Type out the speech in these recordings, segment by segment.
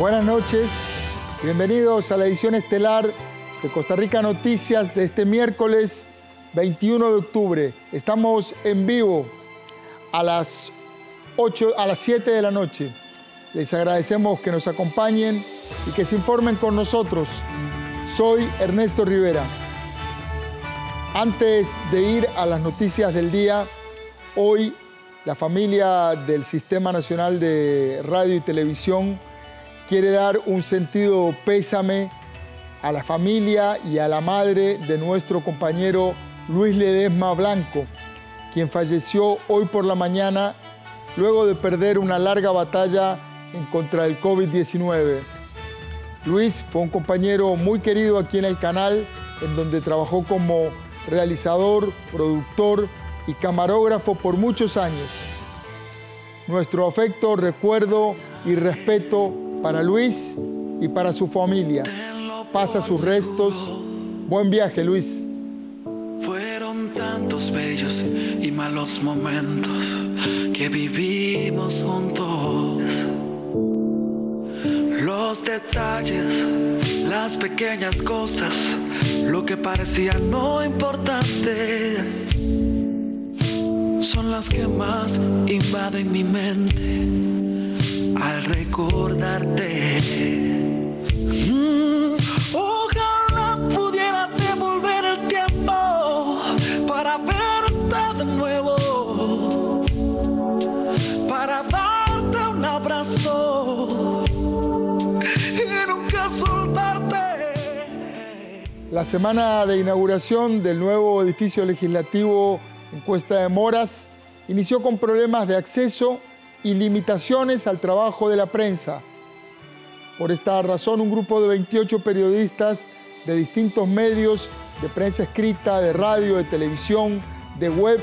Buenas noches, bienvenidos a la edición estelar de Costa Rica Noticias de este miércoles 21 de octubre. Estamos en vivo a las 7 de la noche. Les agradecemos que nos acompañen y que se informen con nosotros. Soy Ernesto Rivera. Antes de ir a las noticias del día, hoy la familia del Sistema Nacional de Radio y Televisión quiere dar un sentido pésame a la familia y a la madre de nuestro compañero Luis Ledesma Blanco, quien falleció hoy por la mañana luego de perder una larga batalla en contra del COVID-19. Luis fue un compañero muy querido aquí en el canal, en donde trabajó como realizador, productor y camarógrafo por muchos años. Nuestro afecto, recuerdo y respeto para Luis y para su familia. Pasa sus restos. Buen viaje, Luis. Fueron tantos bellos y malos momentos que vivimos juntos. Los detalles, las pequeñas cosas, lo que parecía no importante, son las que más invaden mi mente al recordarte. Ojalá pudiera devolver el tiempo para verte de nuevo, para darte un abrazo y nunca soltarte. La semana de inauguración del nuevo edificio legislativo en Cuesta de Moras inició con problemas de acceso y limitaciones al trabajo de la prensa. Por esta razón, un grupo de 28 periodistas de distintos medios, de prensa escrita, de radio, de televisión, de web,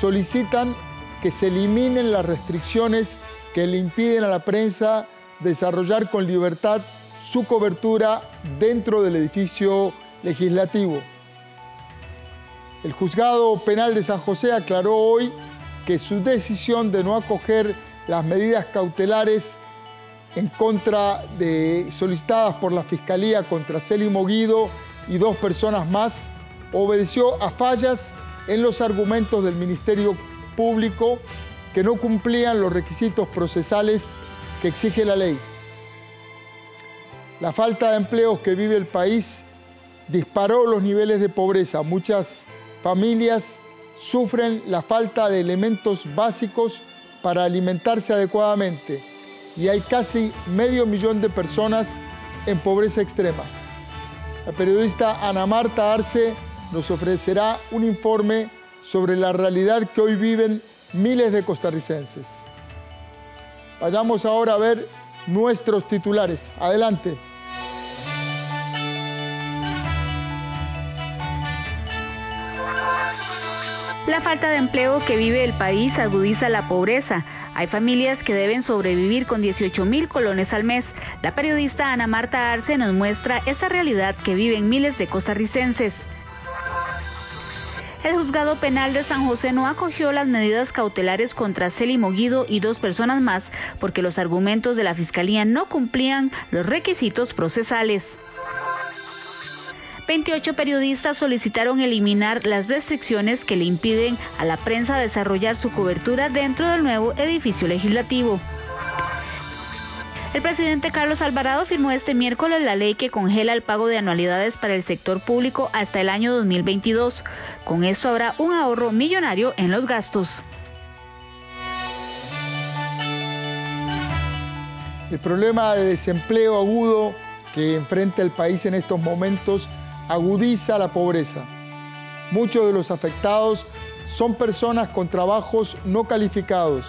solicitan que se eliminen las restricciones que le impiden a la prensa desarrollar con libertad su cobertura dentro del edificio legislativo. El Juzgado Penal de San José aclaró hoy que su decisión de no acoger las medidas cautelares en contra de solicitadas por la Fiscalía contra Celimo Guido y dos personas más obedeció a fallas en los argumentos del Ministerio Público que no cumplían los requisitos procesales que exige la ley. La falta de empleos que vive el país disparó los niveles de pobreza. Muchas familias sufren la falta de elementos básicos para alimentarse adecuadamente y hay casi medio millón de personas en pobreza extrema. La periodista Ana Marta Arce nos ofrecerá un informe sobre la realidad que hoy viven miles de costarricenses. Vayamos ahora a ver nuestros titulares. Adelante. La falta de empleo que vive el país agudiza la pobreza. Hay familias que deben sobrevivir con 18.000 colones al mes. La periodista Ana Marta Arce nos muestra esa realidad que viven miles de costarricenses. El Juzgado Penal de San José no acogió las medidas cautelares contra Celimo Guido y dos personas más porque los argumentos de la Fiscalía no cumplían los requisitos procesales. 28 periodistas solicitaron eliminar las restricciones que le impiden a la prensa desarrollar su cobertura dentro del nuevo edificio legislativo. El presidente Carlos Alvarado firmó este miércoles la ley que congela el pago de anualidades para el sector público hasta el año 2022. Con eso habrá un ahorro millonario en los gastos. El problema de desempleo agudo que enfrenta el país en estos momentos agudiza la pobreza. Muchos de los afectados son personas con trabajos no calificados.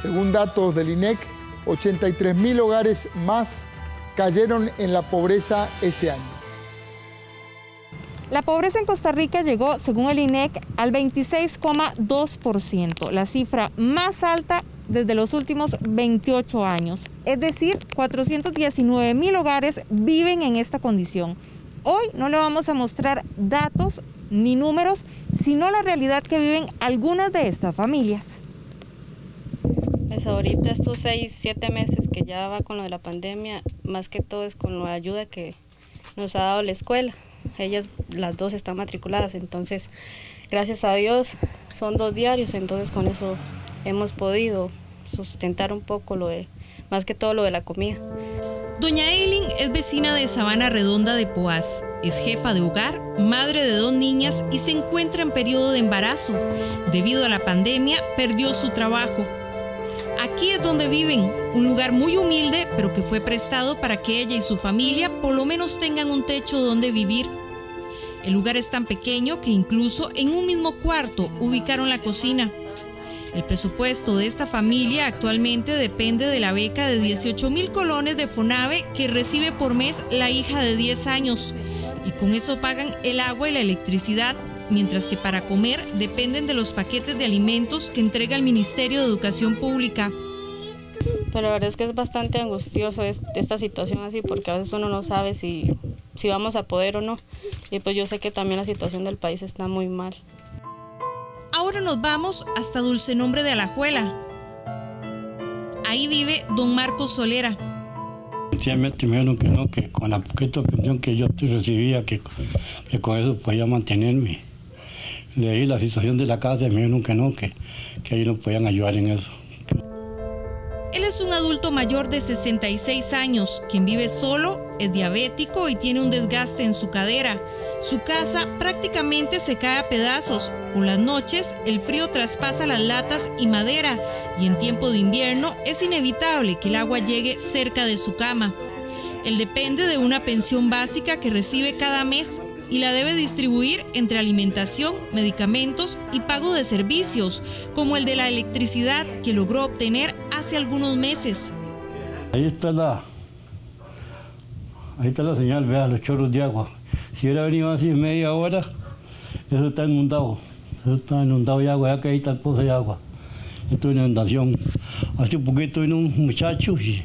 Según datos del INEC, 83.000 hogares más cayeron en la pobreza este año. La pobreza en Costa Rica llegó, según el INEC, al 26,2%, la cifra más alta desde los últimos 28 años. Es decir, 419.000 hogares viven en esta condición. Hoy no le vamos a mostrar datos ni números, sino la realidad que viven algunas de estas familias. Pues ahorita estos 6, 7 meses que ya va con lo de la pandemia, más que todo es con la ayuda que nos ha dado la escuela. Ellas, las dos, están matriculadas, entonces, gracias a Dios, son 2 diarios, entonces con eso hemos podido sustentar un poco lo de, más que todo lo de la comida. Doña Eilyn es vecina de Sabana Redonda de Poas, es jefa de hogar, madre de 2 niñas y se encuentra en periodo de embarazo. Debido a la pandemia, perdió su trabajo. Aquí es donde viven, un lugar muy humilde, pero que fue prestado para que ella y su familia por lo menos tengan un techo donde vivir. El lugar es tan pequeño que incluso en un mismo cuarto ubicaron la cocina. El presupuesto de esta familia actualmente depende de la beca de 18,000 colones de FONAVE que recibe por mes la hija de 10 años. Y con eso pagan el agua y la electricidad, mientras que para comer dependen de los paquetes de alimentos que entrega el Ministerio de Educación Pública. Pero la verdad es que es bastante angustioso esta situación así, porque a veces uno no sabe si vamos a poder o no. Y pues yo sé que también la situación del país está muy mal. Ahora nos vamos hasta Dulce Nombre de Alajuela. Ahí vive don Marcos Solera. Últimamente me dijeron que no, que con la poquita pensión que yo recibía, que con eso podía mantenerme. Leí la situación de la casa y me dijeron que no, que ahí nos podían ayudar en eso. Él es un adulto mayor de 66 años, quien vive solo, es diabético y tiene un desgaste en su cadera. Su casa prácticamente se cae a pedazos. Por las noches, el frío traspasa las latas y madera, y en tiempo de invierno es inevitable que el agua llegue cerca de su cama. Él depende de una pensión básica que recibe cada mes y la debe distribuir entre alimentación, medicamentos y pago de servicios, como el de la electricidad que logró obtener hace algunos meses. Ahí está la señal, vea los chorros de agua. Si hubiera venido así media hora, eso está inundado. Eso está inundado de agua, ya que ahí está el pozo de agua. Esto es inundación. Hace un poquito vino un muchacho y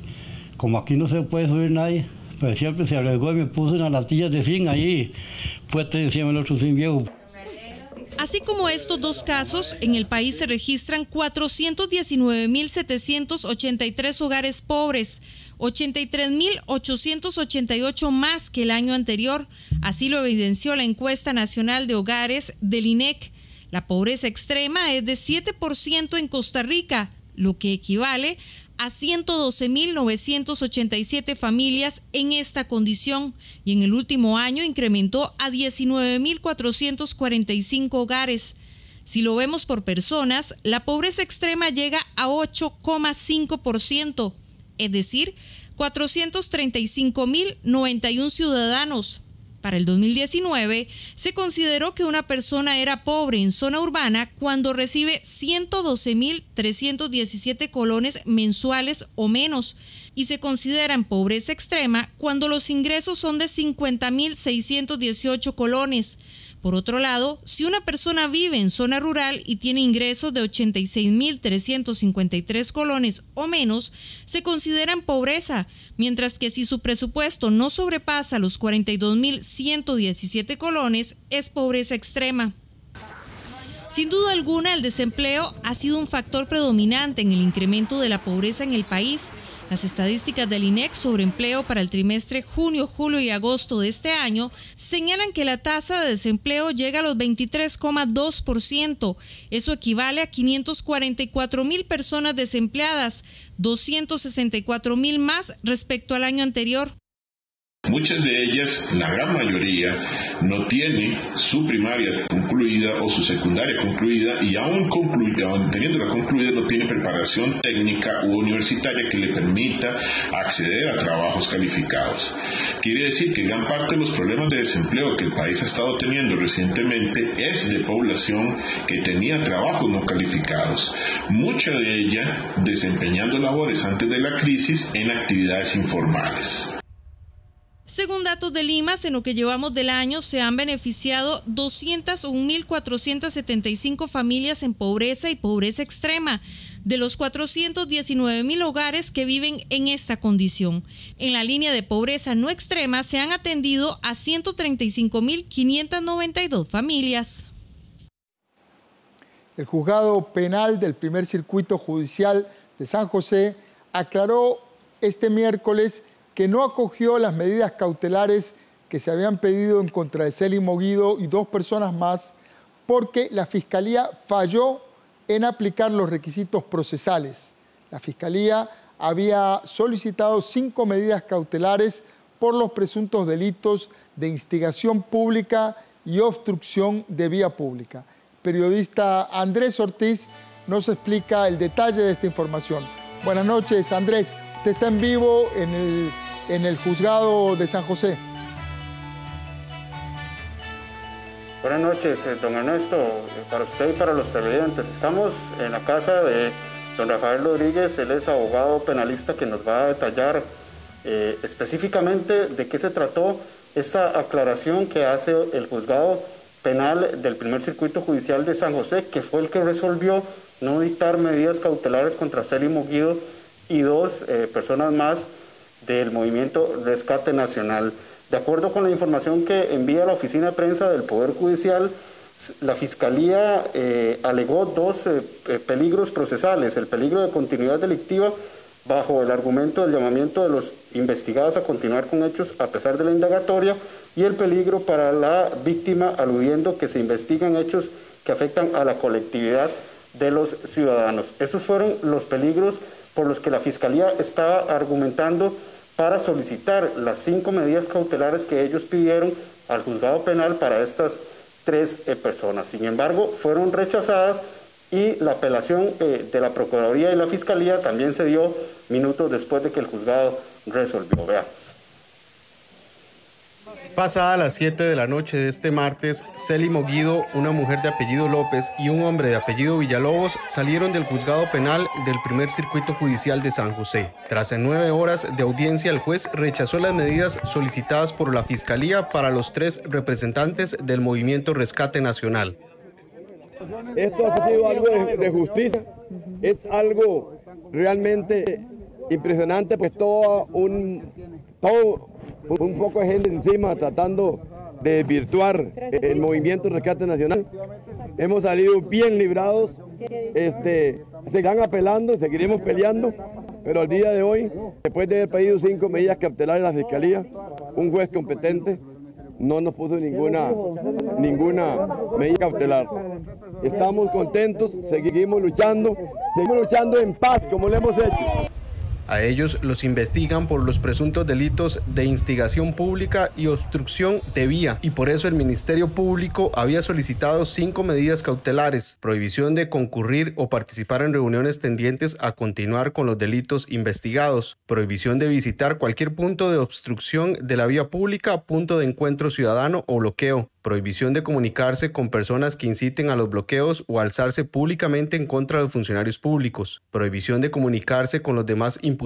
como aquí no se puede subir nadie, pues siempre se arriesgó y me puso unas latillas de zinc ahí, puesta encima del otro zinc viejo. Así como estos 2 casos, en el país se registran 419,783 hogares pobres, 83,888 más que el año anterior. Así lo evidenció la encuesta nacional de hogares del INEC. La pobreza extrema es de 7% en Costa Rica, lo que equivale a 112,987 familias en esta condición, y en el último año incrementó a 19,445 hogares. Si lo vemos por personas, la pobreza extrema llega a 8,5%. Es decir, 435,091 ciudadanos. Para el 2019, se consideró que una persona era pobre en zona urbana cuando recibe 112,317 colones mensuales o menos, y se consideran pobreza extrema cuando los ingresos son de 50,618 colones. Por otro lado, si una persona vive en zona rural y tiene ingresos de 86,353 colones o menos, se consideran pobreza, mientras que si su presupuesto no sobrepasa los 42,117 colones, es pobreza extrema. Sin duda alguna, el desempleo ha sido un factor predominante en el incremento de la pobreza en el país. Las estadísticas del INEC sobre empleo para el trimestre junio, julio y agosto de este año señalan que la tasa de desempleo llega a los 23,2%. Eso equivale a 544,000 personas desempleadas, 264,000 más respecto al año anterior. Muchas de ellas, la gran mayoría, no tiene su primaria concluida o su secundaria concluida, y aún teniéndola concluida no tiene preparación técnica u universitaria que le permita acceder a trabajos calificados. Quiere decir que gran parte de los problemas de desempleo que el país ha estado teniendo recientemente es de población que tenía trabajos no calificados, mucha de ella desempeñando labores antes de la crisis en actividades informales. Según datos de Limas, en lo que llevamos del año se han beneficiado 201,475 familias en pobreza y pobreza extrema, de los 419,000 hogares que viven en esta condición. En la línea de pobreza no extrema se han atendido a 135,592 familias. El juzgado penal del primer circuito judicial de San José aclaró este miércoles que no acogió las medidas cautelares que se habían pedido en contra de Celimo Guido y dos personas más porque la Fiscalía falló en aplicar los requisitos procesales. La Fiscalía había solicitado 5 medidas cautelares por los presuntos delitos de instigación pública y obstrucción de vía pública. El periodista Andrés Ortiz nos explica el detalle de esta información. Buenas noches, Andrés. Usted está en vivo en el juzgado de San José. Buenas noches, don Ernesto, para usted y para los televidentes. Estamos en la casa de don Rafael Rodríguez, él es abogado penalista que nos va a detallar específicamente de qué se trató esta aclaración que hace el juzgado penal del primer circuito judicial de San José, que fue el que resolvió no dictar medidas cautelares contra Celimo Guido y dos personas más del Movimiento Rescate Nacional. De acuerdo con la información que envía la Oficina de Prensa del Poder Judicial, la Fiscalía alegó dos peligros procesales: el peligro de continuidad delictiva bajo el argumento del llamamiento de los investigados a continuar con hechos a pesar de la indagatoria, y el peligro para la víctima aludiendo que se investigan hechos que afectan a la colectividad de los ciudadanos. Esos fueron los peligros por los que la Fiscalía estaba argumentando para solicitar las 5 medidas cautelares que ellos pidieron al juzgado penal para estas 3 personas. Sin embargo, fueron rechazadas y la apelación de la Procuraduría y la Fiscalía también se dio minutos después de que el juzgado resolvió. Veamos. Pasada las 7 de la noche de este martes, Celimo Guido, una mujer de apellido López y un hombre de apellido Villalobos salieron del juzgado penal del primer circuito judicial de San José. Tras 9 horas de audiencia, el juez rechazó las medidas solicitadas por la Fiscalía para los 3 representantes del Movimiento Rescate Nacional. Esto ha sido algo de justicia, es algo realmente impresionante, pues todo un poco de gente encima tratando de desvirtuar el Movimiento Rescate Nacional. Hemos salido bien librados, seguirán apelando, seguiremos peleando, pero al día de hoy, después de haber pedido 5 medidas cautelares a la Fiscalía, un juez competente no nos puso ninguna medida cautelar. Estamos contentos, seguimos luchando en paz como lo hemos hecho. A ellos los investigan por los presuntos delitos de instigación pública y obstrucción de vía, y por eso el Ministerio Público había solicitado 5 medidas cautelares: prohibición de concurrir o participar en reuniones tendientes a continuar con los delitos investigados, prohibición de visitar cualquier punto de obstrucción de la vía pública, punto de encuentro ciudadano o bloqueo, prohibición de comunicarse con personas que inciten a los bloqueos o alzarse públicamente en contra de los funcionarios públicos, prohibición de comunicarse con los demás imputados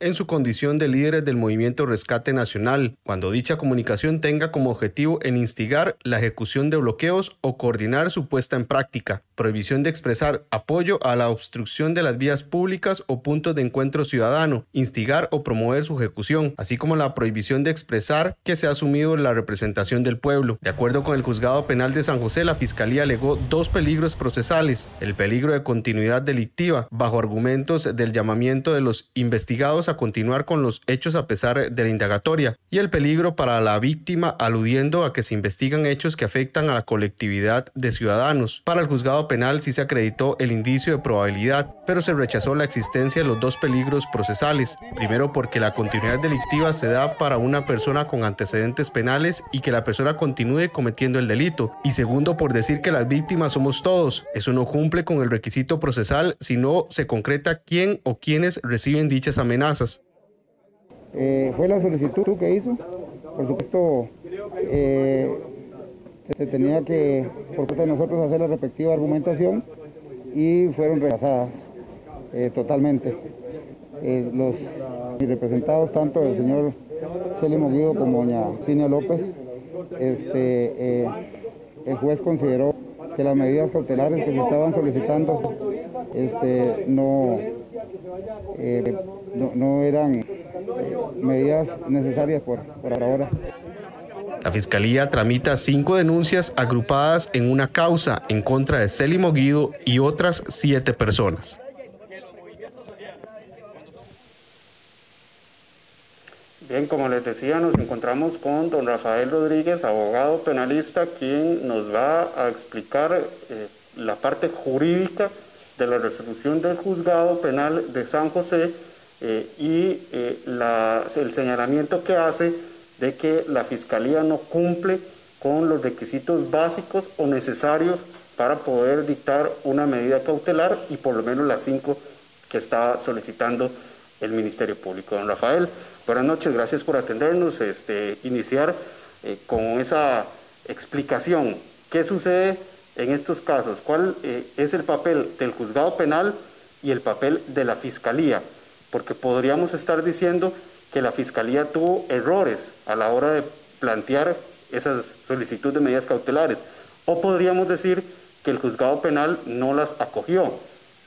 en su condición de líderes del Movimiento Rescate Nacional, cuando dicha comunicación tenga como objetivo en instigar la ejecución de bloqueos o coordinar su puesta en práctica, prohibición de expresar apoyo a la obstrucción de las vías públicas o puntos de encuentro ciudadano, instigar o promover su ejecución, así como la prohibición de expresar que se ha asumido la representación del pueblo. De acuerdo con el juzgado penal de San José, la Fiscalía alegó 2 peligros procesales: el peligro de continuidad delictiva bajo argumentos del llamamiento de los investigados a continuar con los hechos a pesar de la indagatoria, y el peligro para la víctima aludiendo a que se investigan hechos que afectan a la colectividad de ciudadanos. Para el juzgado penal sí se acreditó el indicio de probabilidad, pero se rechazó la existencia de los 2 peligros procesales, primero porque la continuidad delictiva se da para una persona con antecedentes penales y que la persona continúe cometiendo el delito, y segundo por decir que las víctimas somos todos. Eso no cumple con el requisito procesal si no se concreta quién o quiénes reciben dichas amenazas. Fue la solicitud que hizo, por supuesto se tenía que por parte de nosotros hacer la respectiva argumentación y fueron rechazadas totalmente. Los representados, tanto el señor Celimo Guido como doña Cinia López, el juez consideró que las medidas cautelares que se estaban solicitando no eran medidas necesarias por ahora. La Fiscalía tramita 5 denuncias agrupadas en una causa en contra de Celimo Guido y otras 7 personas. Bien, como les decía, nos encontramos con don Rafael Rodríguez, abogado penalista, quien nos va a explicar la parte jurídica de la resolución del Juzgado Penal de San José el señalamiento que hace de que la Fiscalía no cumple con los requisitos básicos o necesarios para poder dictar una medida cautelar y por lo menos las 5 que está solicitando el Ministerio Público. Don Rafael, buenas noches, gracias por atendernos. Iniciar con esa explicación. ¿Qué sucede en estos casos? ¿Cuál es el papel del Juzgado Penal y el papel de la Fiscalía? Porque podríamos estar diciendo que la Fiscalía tuvo errores a la hora de plantear esas solicitudes de medidas cautelares. O podríamos decir que el Juzgado Penal no las acogió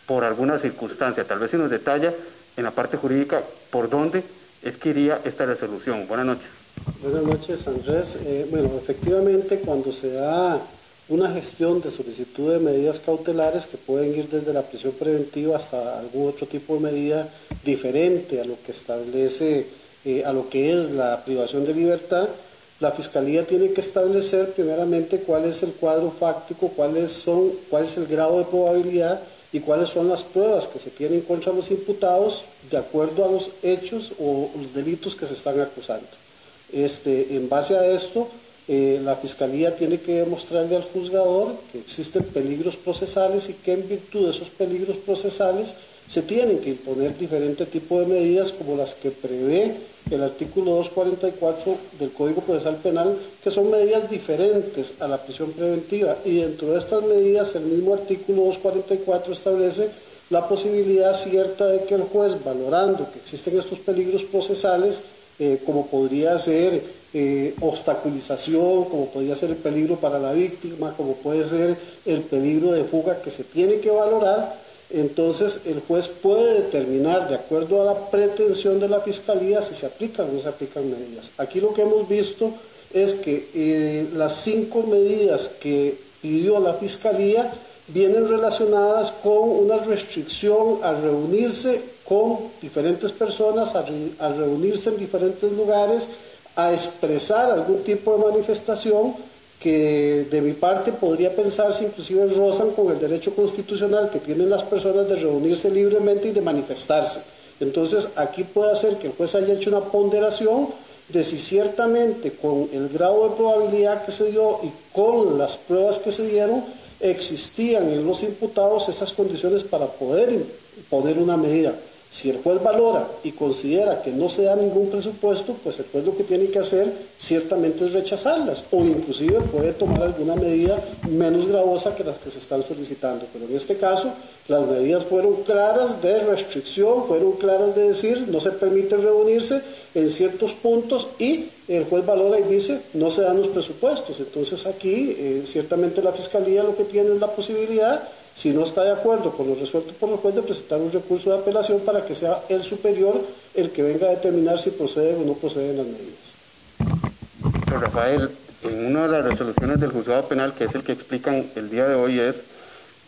por alguna circunstancia. Tal vez si nos detalla en la parte jurídica por dónde es que iría esta resolución. Buenas noches. Buenas noches, Andrés. Bueno, efectivamente, cuando se da una gestión de solicitud de medidas cautelares que pueden ir desde la prisión preventiva hasta algún otro tipo de medida diferente a lo que establece, a lo que es la privación de libertad, la Fiscalía tiene que establecer primeramente cuál es el cuadro fáctico, cuál es el grado de probabilidad y cuáles son las pruebas que se tienen contra los imputados de acuerdo a los hechos o los delitos que se están acusando. En base a esto, la Fiscalía tiene que demostrarle al juzgador que existen peligros procesales y que en virtud de esos peligros procesales se tienen que imponer diferentes tipos de medidas como las que prevé el artículo 244 del Código Procesal Penal, que son medidas diferentes a la prisión preventiva, y dentro de estas medidas el mismo artículo 244 establece la posibilidad cierta de que el juez, valorando que existen estos peligros procesales, como podría ser obstaculización, como podría ser el peligro para la víctima, como puede ser el peligro de fuga que se tiene que valorar, entonces el juez puede determinar de acuerdo a la pretensión de la Fiscalía si se aplican o no se aplican medidas. Aquí lo que hemos visto es que las 5 medidas que pidió la Fiscalía vienen relacionadas con una restricción a reunirse con diferentes personas, a reunirse en diferentes lugares, a expresar algún tipo de manifestación que de mi parte podría pensarse inclusive rozan con el derecho constitucional que tienen las personas de reunirse libremente y de manifestarse. Entonces aquí puede ser que el juez haya hecho una ponderación de si ciertamente con el grado de probabilidad que se dio y con las pruebas que se dieron existían en los imputados esas condiciones para poder imponer una medida. Si el juez valora y considera que no se da ningún presupuesto, pues el juez lo que tiene que hacer ciertamente es rechazarlas, o inclusive puede tomar alguna medida menos gravosa que las que se están solicitando. Pero en este caso, las medidas fueron claras de restricción, fueron claras de decir, no se permite reunirse en ciertos puntos, y el juez valora y dice, no se dan los presupuestos. Entonces aquí, ciertamente la Fiscalía lo que tiene es la posibilidad, si no está de acuerdo con lo resuelto por el juez, de presentar un recurso de apelación para que sea el superior el que venga a determinar si proceden o no proceden las medidas. Pero Rafael, en una de las resoluciones del Juzgado Penal, que es el que explican el día de hoy, es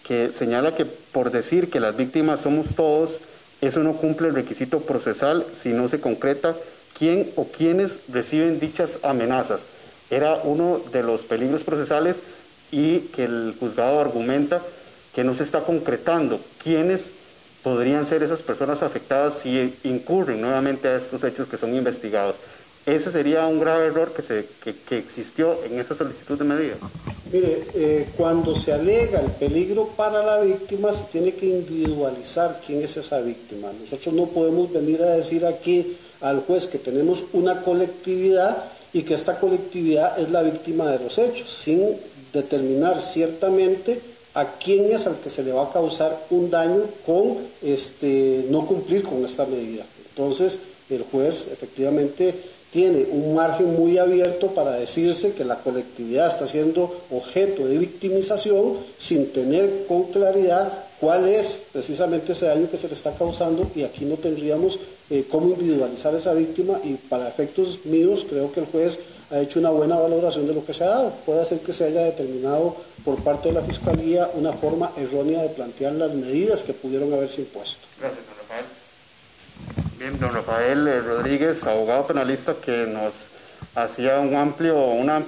que señala que por decir que las víctimas somos todos, eso no cumple el requisito procesal si no se concreta quién o quiénes reciben dichas amenazas. Era uno de los peligros procesales, y que el juzgado argumenta que no se está concretando quiénes podrían ser esas personas afectadas si incurren nuevamente a estos hechos que son investigados. Ese sería un grave error que existió en esa solicitud de medida. Mire, cuando se alega el peligro para la víctima, se tiene que individualizar quién es esa víctima. Nosotros no podemos venir a decir aquí al juez que tenemos una colectividad y que esta colectividad es la víctima de los hechos, sin determinar ciertamente a quién es al que se le va a causar un daño con no cumplir con esta medida. Entonces, el juez efectivamente tiene un margen muy abierto para decirse que la colectividad está siendo objeto de victimización sin tener con claridad cuál es precisamente ese daño que se le está causando, y aquí no tendríamos cómo individualizar a esa víctima, y para efectos míos creo que el juez ha hecho una buena valoración de lo que se ha dado. Puede ser que se haya determinado por parte de la Fiscalía una forma errónea de plantear las medidas que pudieron haberse impuesto. Gracias, don Rafael. Bien, don Rafael Rodríguez, abogado penalista, que nos hacía una amplia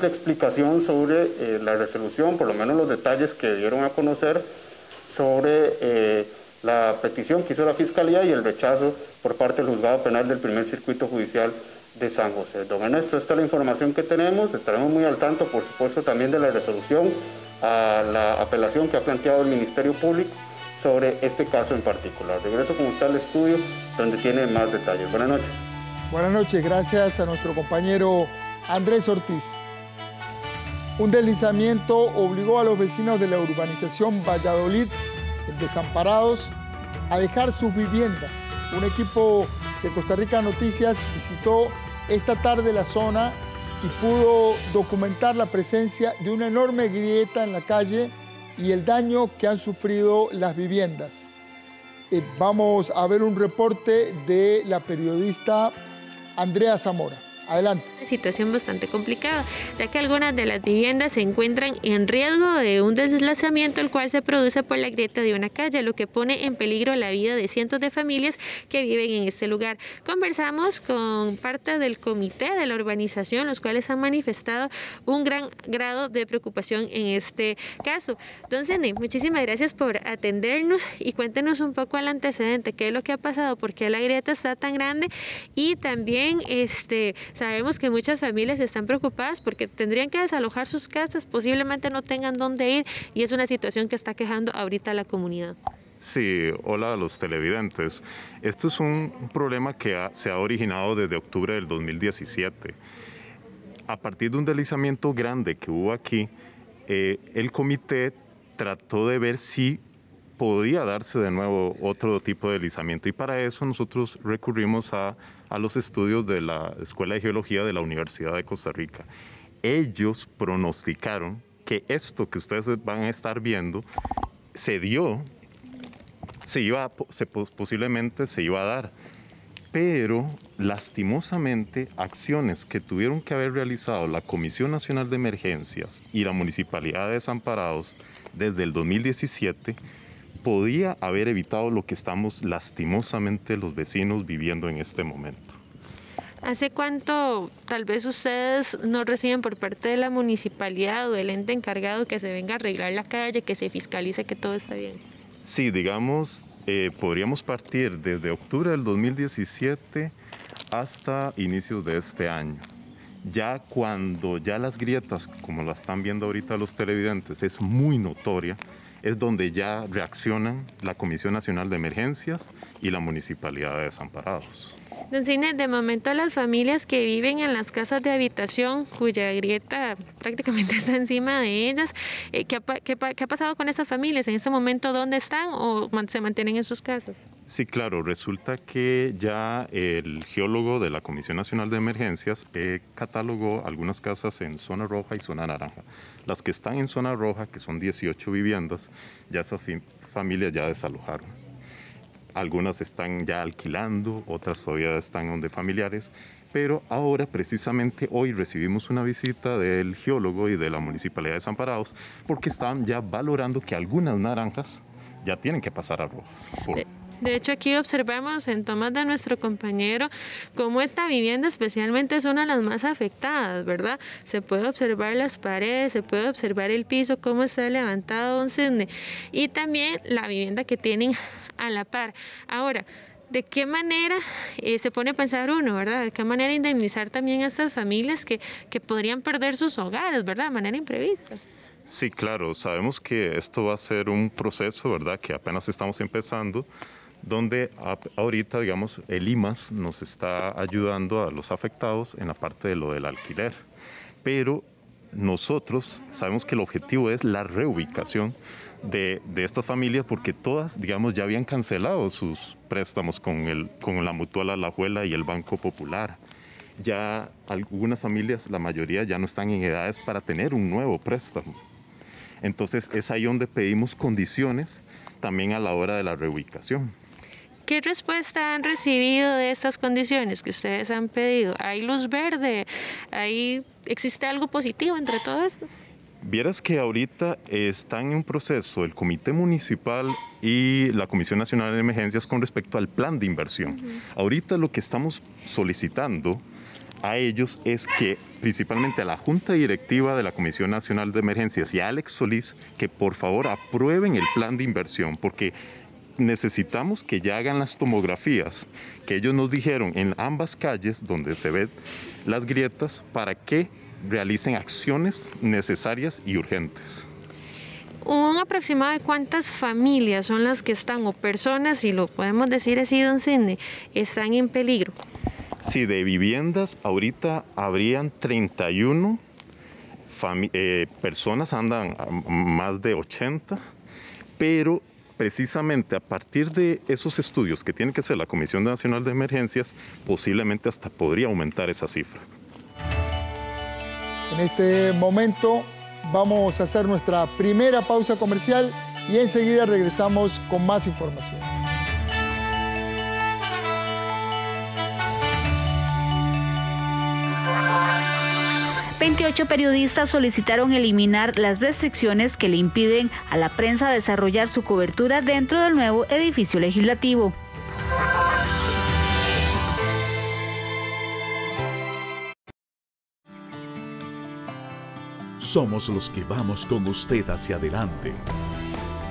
explicación sobre la resolución, por lo menos los detalles que dieron a conocer sobre la petición que hizo la Fiscalía y el rechazo por parte del Juzgado Penal del Primer Circuito Judicial de San José. Don Ernesto, esta es la información que tenemos. Estaremos muy al tanto, por supuesto, también de la resolución a la apelación que ha planteado el Ministerio Público sobre este caso en particular. Regreso con usted al estudio, donde tiene más detalles. Buenas noches. Buenas noches, gracias a nuestro compañero Andrés Ortiz. Un deslizamiento obligó a los vecinos de la urbanización Valladolid, Desamparados, a dejar sus viviendas. Un equipo de Costa Rica Noticias visitó esta tarde la zona y pudo documentar la presencia de una enorme grieta en la calle y el daño que han sufrido las viviendas. Vamos a ver un reporte de la periodista Andrea Zamora. Adelante. Una situación bastante complicada, ya que algunas de las viviendas se encuentran en riesgo de un deslizamiento, el cual se produce por la grieta de una calle, lo que pone en peligro la vida de cientos de familias que viven en este lugar. Conversamos con parte del comité de la urbanización, los cuales han manifestado un gran grado de preocupación en este caso. Don Zene, muchísimas gracias por atendernos y cuéntenos un poco el antecedente, qué es lo que ha pasado, por qué la grieta está tan grande y también sabemos que muchas familias están preocupadas porque tendrían que desalojar sus casas, posiblemente no tengan dónde ir y es una situación que está quejando ahorita a la comunidad. Sí, hola a los televidentes. Esto es un problema que se ha originado desde octubre del 2017. A partir de un deslizamiento grande que hubo aquí, el comité trató de ver si podía darse de nuevo otro tipo de deslizamiento y para eso nosotros recurrimos a los estudios de la Escuela de Geología de la Universidad de Costa Rica. Ellos pronosticaron que esto que ustedes van a estar viendo se dio, posiblemente se iba a dar, pero lastimosamente acciones que tuvieron que haber realizado la Comisión Nacional de Emergencias y la Municipalidad de Desamparados desde el 2017 podía haber evitado lo que estamos lastimosamente los vecinos viviendo en este momento. ¿Hace cuánto tal vez ustedes no reciben por parte de la municipalidad o del ente encargado que se venga a arreglar la calle, que se fiscalice que todo está bien? Sí, digamos, podríamos partir desde octubre del 2017 hasta inicios de este año. Ya cuando las grietas, como las están viendo ahorita los televidentes, es muy notoria, es donde ya reaccionan la Comisión Nacional de Emergencias y la Municipalidad de Desamparados. Don Cine, de momento las familias que viven en las casas de habitación, cuya grieta prácticamente está encima de ellas, ¿qué ha pasado con esas familias? ¿En este momento dónde están o se mantienen en sus casas? Sí, claro, resulta que ya el geólogo de la Comisión Nacional de Emergencias catalogó algunas casas en zona roja y zona naranja. Las que están en zona roja, que son 18 viviendas, ya esas familias ya desalojaron. Algunas están ya alquilando, otras todavía están donde familiares, pero ahora precisamente hoy recibimos una visita del geólogo y de la Municipalidad de Desamparados porque están ya valorando que algunas naranjas ya tienen que pasar a rojas. De hecho, aquí observamos en tomas de nuestro compañero cómo esta vivienda especialmente es una de las más afectadas, ¿verdad? Se puede observar las paredes, se puede observar el piso, cómo está levantado, don Sidney, y también la vivienda que tienen a la par. Ahora, ¿de qué manera se pone a pensar uno, verdad? ¿De qué manera indemnizar también a estas familias que podrían perder sus hogares, verdad? De manera imprevista. Sí, claro, sabemos que esto va a ser un proceso, ¿verdad? Que apenas estamos empezando, donde ahorita, digamos, el IMAS nos está ayudando a los afectados en la parte de lo del alquiler. Pero nosotros sabemos que el objetivo es la reubicación de estas familias porque todas, digamos, ya habían cancelado sus préstamos con la Mutual Alajuela y el Banco Popular. Ya algunas familias, la mayoría, ya no están en edades para tener un nuevo préstamo. Entonces es ahí donde pedimos condiciones también a la hora de la reubicación. ¿Qué respuesta han recibido de estas condiciones que ustedes han pedido? ¿Hay luz verde? ¿Existe algo positivo entre todo esto? Vieras que ahorita están en proceso el Comité Municipal y la Comisión Nacional de Emergencias con respecto al plan de inversión. Ahorita lo que estamos solicitando a ellos es que, principalmente a la Junta Directiva de la Comisión Nacional de Emergencias y a Alex Solís, que por favor aprueben el plan de inversión, porque necesitamos que ya hagan las tomografías que ellos nos dijeron en ambas calles donde se ven las grietas para que realicen acciones necesarias y urgentes. Un aproximado de cuántas familias son las que están, o personas, si lo podemos decir así, don Cindy, están en peligro. Sí, de viviendas ahorita habrían 31 personas, andan más de 80, pero precisamente a partir de esos estudios que tiene que hacer la Comisión Nacional de Emergencias, posiblemente hasta podría aumentar esa cifra. En este momento vamos a hacer nuestra primera pausa comercial y enseguida regresamos con más información. Ocho periodistas solicitaron eliminar las restricciones que le impiden a la prensa desarrollar su cobertura dentro del nuevo edificio legislativo. Somos los que vamos con usted hacia adelante.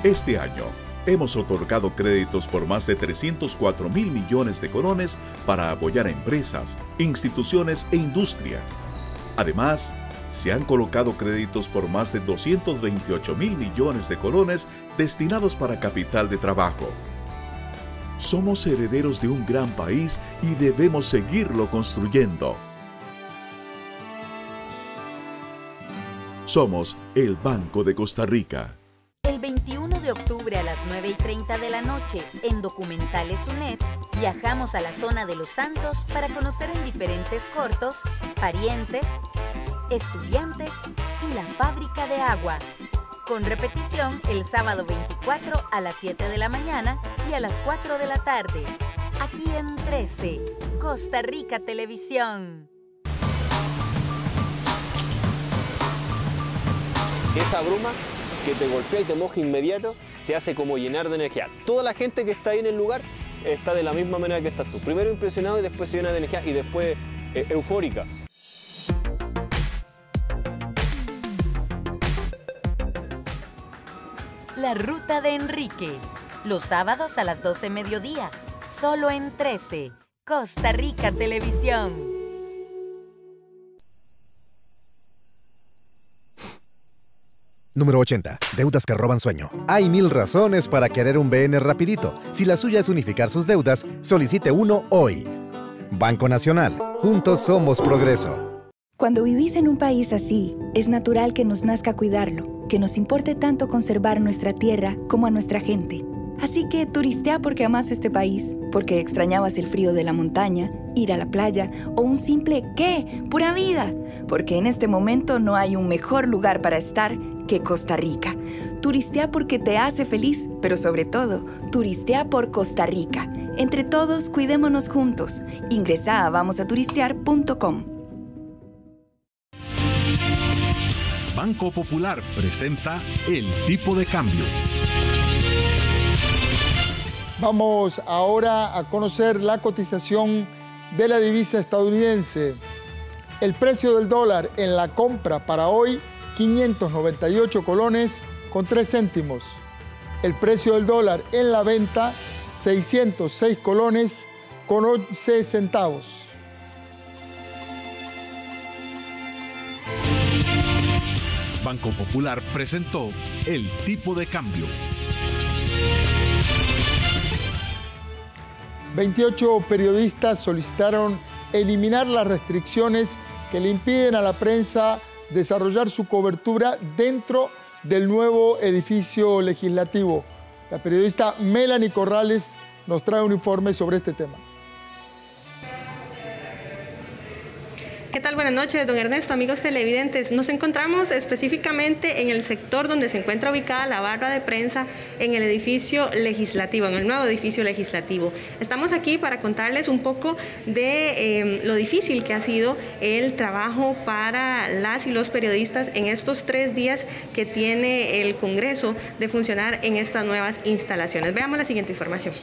Este año hemos otorgado créditos por más de 304.000 millones de colones para apoyar a empresas, instituciones e industria. Además, se han colocado créditos por más de 228.000 millones de colones destinados para capital de trabajo. Somos herederos de un gran país y debemos seguirlo construyendo. Somos el Banco de Costa Rica. El 21 de octubre a las 9:30 de la noche, en Documentales UNED, viajamos a la zona de Los Santos para conocer en diferentes cortos, parientes, estudiantes y la fábrica de agua. Con repetición el sábado 24 a las 7 de la mañana y a las 4 de la tarde. Aquí en 13, Costa Rica Televisión. Esa bruma que te golpea y te moja inmediato, te hace como llenar de energía. Toda la gente que está ahí en el lugar está de la misma manera que estás tú. Primero impresionado y después se llena de energía y después eufórica. La Ruta de Enrique, los sábados a las 12:00 del mediodía, solo en 13, Costa Rica Televisión. Número 80. Deudas que roban sueño. Hay 1000 razones para querer un BN rapidito. Si la suya es unificar sus deudas, solicite uno hoy. Banco Nacional. Juntos somos progreso. Cuando vivís en un país así, es natural que nos nazca cuidarlo, que nos importe tanto conservar nuestra tierra como a nuestra gente. Así que turistea porque amás este país, porque extrañabas el frío de la montaña, ir a la playa o un simple ¿qué? ¡Pura vida! Porque en este momento no hay un mejor lugar para estar que Costa Rica. Turistea porque te hace feliz, pero sobre todo, turistea por Costa Rica. Entre todos, cuidémonos juntos. Ingresa a vamosaturistear.com. Banco Popular presenta el tipo de cambio. Vamos ahora a conocer la cotización de la divisa estadounidense. El precio del dólar en la compra para hoy, 598 colones con 3 céntimos. El precio del dólar en la venta, 606 colones con 11 centavos. Banco Popular presentó el tipo de cambio. 28 periodistas solicitaron eliminar las restricciones que le impiden a la prensa desarrollar su cobertura dentro del nuevo edificio legislativo. La periodista Melanie Corrales nos trae un informe sobre este tema. ¿Qué tal? Buenas noches, don Ernesto, amigos televidentes. Nos encontramos específicamente en el sector donde se encuentra ubicada la barra de prensa en el edificio legislativo, en el nuevo edificio legislativo. Estamos aquí para contarles un poco de lo difícil que ha sido el trabajo para las y los periodistas en estos 3 días que tiene el Congreso de funcionar en estas nuevas instalaciones. Veamos la siguiente información.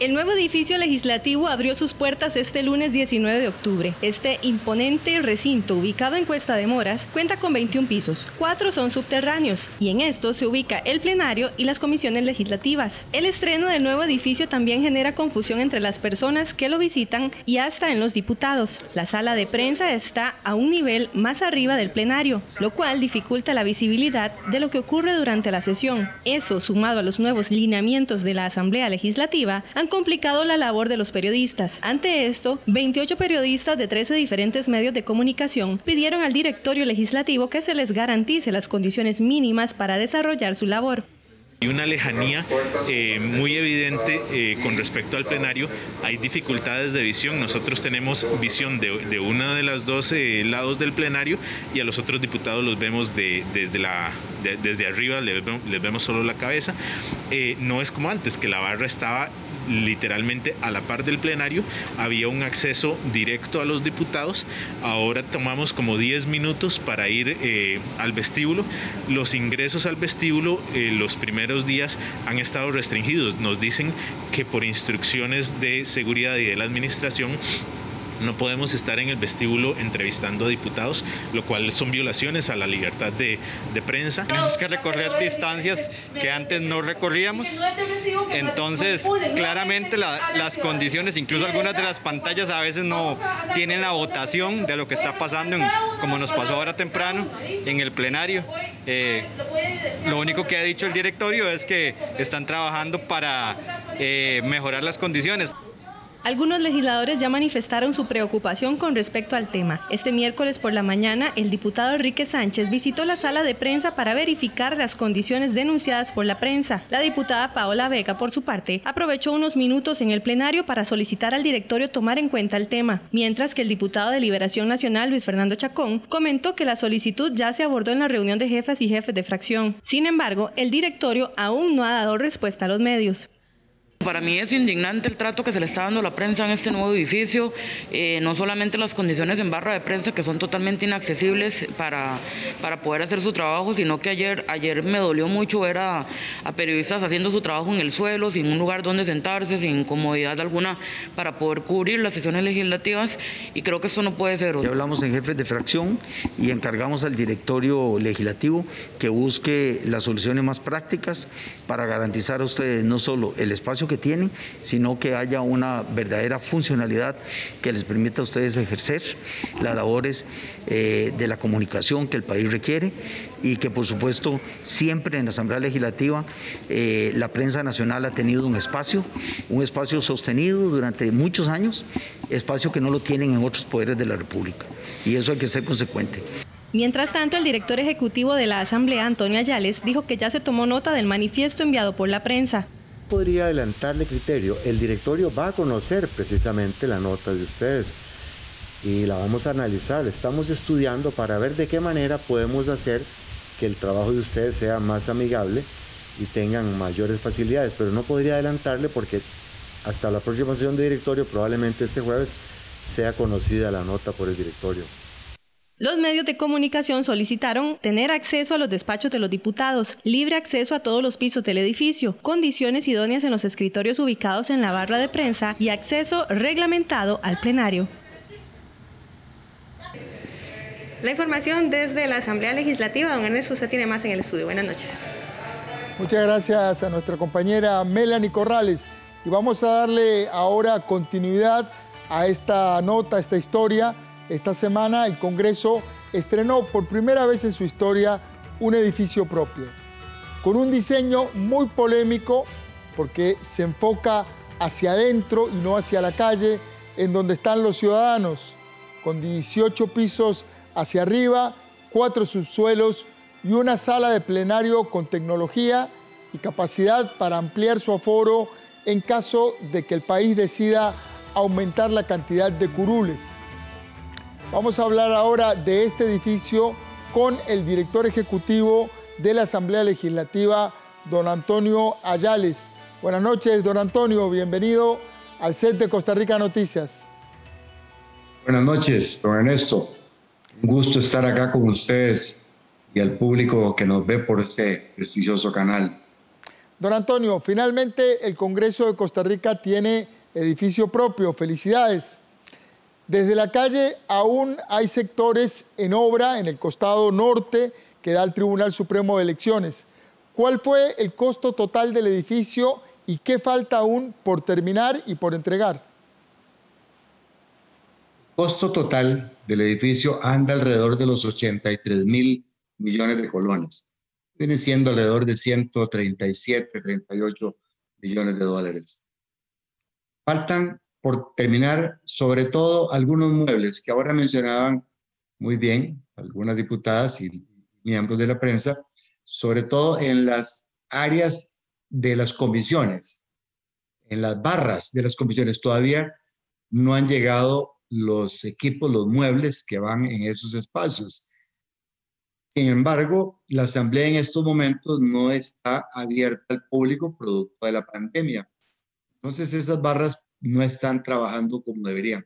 El nuevo edificio legislativo abrió sus puertas este lunes 19 de octubre. Este imponente recinto, ubicado en Cuesta de Moras, cuenta con 21 pisos, 4 son subterráneos, y en estos se ubica el plenario y las comisiones legislativas. El estreno del nuevo edificio también genera confusión entre las personas que lo visitan y hasta en los diputados. La sala de prensa está a un nivel más arriba del plenario, lo cual dificulta la visibilidad de lo que ocurre durante la sesión. Eso, sumado a los nuevos lineamientos de la Asamblea Legislativa, han complicado la labor de los periodistas. Ante esto, 28 periodistas de 13 diferentes medios de comunicación pidieron al directorio legislativo que se les garantice las condiciones mínimas para desarrollar su labor. Hay una lejanía muy evidente con respecto al plenario, hay dificultades de visión, nosotros tenemos visión de uno de los dos lados del plenario y a los otros diputados los vemos desde arriba, les vemos solo la cabeza. No es como antes, que la barra estaba literalmente a la par del plenario, había un acceso directo a los diputados, ahora tomamos como 10 minutos para ir al vestíbulo. Los ingresos al vestíbulo los primeros días han estado restringidos, nos dicen que por instrucciones de seguridad y de la administración no podemos estar en el vestíbulo entrevistando a diputados, lo cual son violaciones a la libertad de prensa. Tenemos que recorrer distancias que antes no recorríamos, entonces claramente las condiciones, incluso algunas de las pantallas a veces no tienen la votación de lo que está pasando, como nos pasó ahora temprano en el plenario. Lo único que ha dicho el directorio es que están trabajando para mejorar las condiciones. Algunos legisladores ya manifestaron su preocupación con respecto al tema. Este miércoles por la mañana, el diputado Enrique Sánchez visitó la sala de prensa para verificar las condiciones denunciadas por la prensa. La diputada Paola Vega, por su parte, aprovechó unos minutos en el plenario para solicitar al directorio tomar en cuenta el tema, mientras que el diputado de Liberación Nacional, Luis Fernando Chacón, comentó que la solicitud ya se abordó en la reunión de jefas y jefes de fracción. Sin embargo, el directorio aún no ha dado respuesta a los medios. Para mí es indignante el trato que se le está dando a la prensa en este nuevo edificio, no solamente las condiciones en barra de prensa que son totalmente inaccesibles para poder hacer su trabajo, sino que ayer me dolió mucho ver a periodistas haciendo su trabajo en el suelo, sin un lugar donde sentarse, sin comodidad alguna para poder cubrir las sesiones legislativas, y creo que eso no puede ser. Ya hablamos en jefes de fracción y encargamos al directorio legislativo que busque las soluciones más prácticas para garantizar a ustedes no solo el espacio que tienen, sino que haya una verdadera funcionalidad que les permita a ustedes ejercer las labores de la comunicación que el país requiere, y que por supuesto siempre en la Asamblea Legislativa la prensa nacional ha tenido un espacio sostenido durante muchos años, espacio que no lo tienen en otros poderes de la República, y eso hay que ser consecuente. Mientras tanto, el director ejecutivo de la Asamblea, Antonio Ayales, dijo que ya se tomó nota del manifiesto enviado por la prensa. Podría adelantarle criterio, el directorio va a conocer precisamente la nota de ustedes y la vamos a analizar, estamos estudiando para ver de qué manera podemos hacer que el trabajo de ustedes sea más amigable y tengan mayores facilidades, pero no podría adelantarle porque hasta la próxima sesión de directorio, probablemente este jueves, sea conocida la nota por el directorio. Los medios de comunicación solicitaron tener acceso a los despachos de los diputados, libre acceso a todos los pisos del edificio, condiciones idóneas en los escritorios ubicados en la barra de prensa y acceso reglamentado al plenario. La información desde la Asamblea Legislativa. Don Ernesto, usted tiene más en el estudio. Buenas noches. Muchas gracias a nuestra compañera Melanie Corrales. Y vamos a darle ahora continuidad a esta nota, a esta historia. Esta semana el Congreso estrenó por primera vez en su historia un edificio propio, con un diseño muy polémico porque se enfoca hacia adentro y no hacia la calle, en donde están los ciudadanos, con 18 pisos hacia arriba, 4 subsuelos y una sala de plenario con tecnología y capacidad para ampliar su aforo en caso de que el país decida aumentar la cantidad de curules. Vamos a hablar ahora de este edificio con el director ejecutivo de la Asamblea Legislativa, don Antonio Ayales. Buenas noches, don Antonio, bienvenido al set de Costa Rica Noticias. Buenas noches, don Ernesto. Un gusto estar acá con ustedes y al público que nos ve por este prestigioso canal. Don Antonio, finalmente el Congreso de Costa Rica tiene edificio propio. Felicidades. Desde la calle aún hay sectores en obra en el costado norte que da al Tribunal Supremo de Elecciones. ¿Cuál fue el costo total del edificio y qué falta aún por terminar y por entregar? El costo total del edificio anda alrededor de los 83.000 millones de colones. Viene siendo alrededor de 137, 38 millones de dólares. Faltan por terminar, sobre todo, algunos muebles que ahora mencionaban muy bien algunas diputadas y miembros de la prensa, sobre todo en las áreas de las comisiones, en las barras de las comisiones. Todavía no han llegado los equipos, los muebles que van en esos espacios. Sin embargo, la Asamblea en estos momentos no está abierta al público producto de la pandemia. Entonces, esas barras no están trabajando como deberían.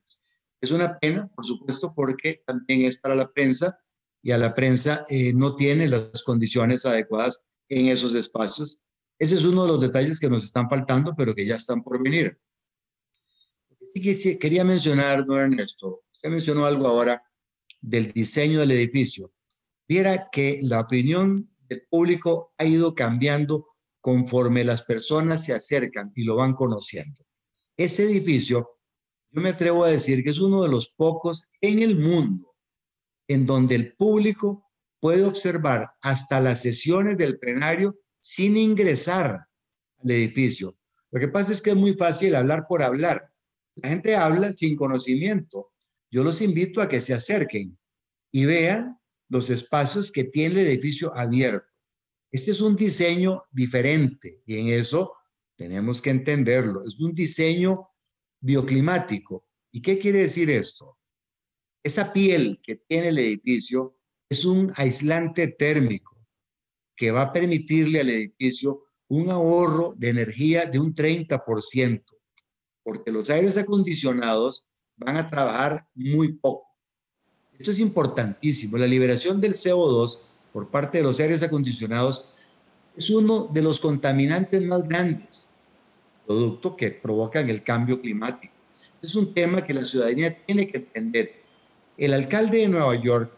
Es una pena, por supuesto, porque también es para la prensa y a la prensa no tiene las condiciones adecuadas en esos espacios. Ese es uno de los detalles que nos están faltando, pero que ya están por venir. Sí que quería mencionar, don Ernesto, usted mencionó algo ahora del diseño del edificio. Viera que la opinión del público ha ido cambiando conforme las personas se acercan y lo van conociendo. Ese edificio, yo me atrevo a decir que es uno de los pocos en el mundo en donde el público puede observar hasta las sesiones del plenario sin ingresar al edificio. Lo que pasa es que es muy fácil hablar por hablar. La gente habla sin conocimiento. Yo los invito a que se acerquen y vean los espacios que tiene el edificio abierto. Este es un diseño diferente y en eso tenemos que entenderlo. Es un diseño bioclimático. ¿Y qué quiere decir esto? Esa piel que tiene el edificio es un aislante térmico que va a permitirle al edificio un ahorro de energía de un 30%, porque los aires acondicionados van a trabajar muy poco. Esto es importantísimo. La liberación del CO2 por parte de los aires acondicionados es uno de los contaminantes más grandes, producto que provocan el cambio climático. Es un tema que la ciudadanía tiene que entender. El alcalde de Nueva York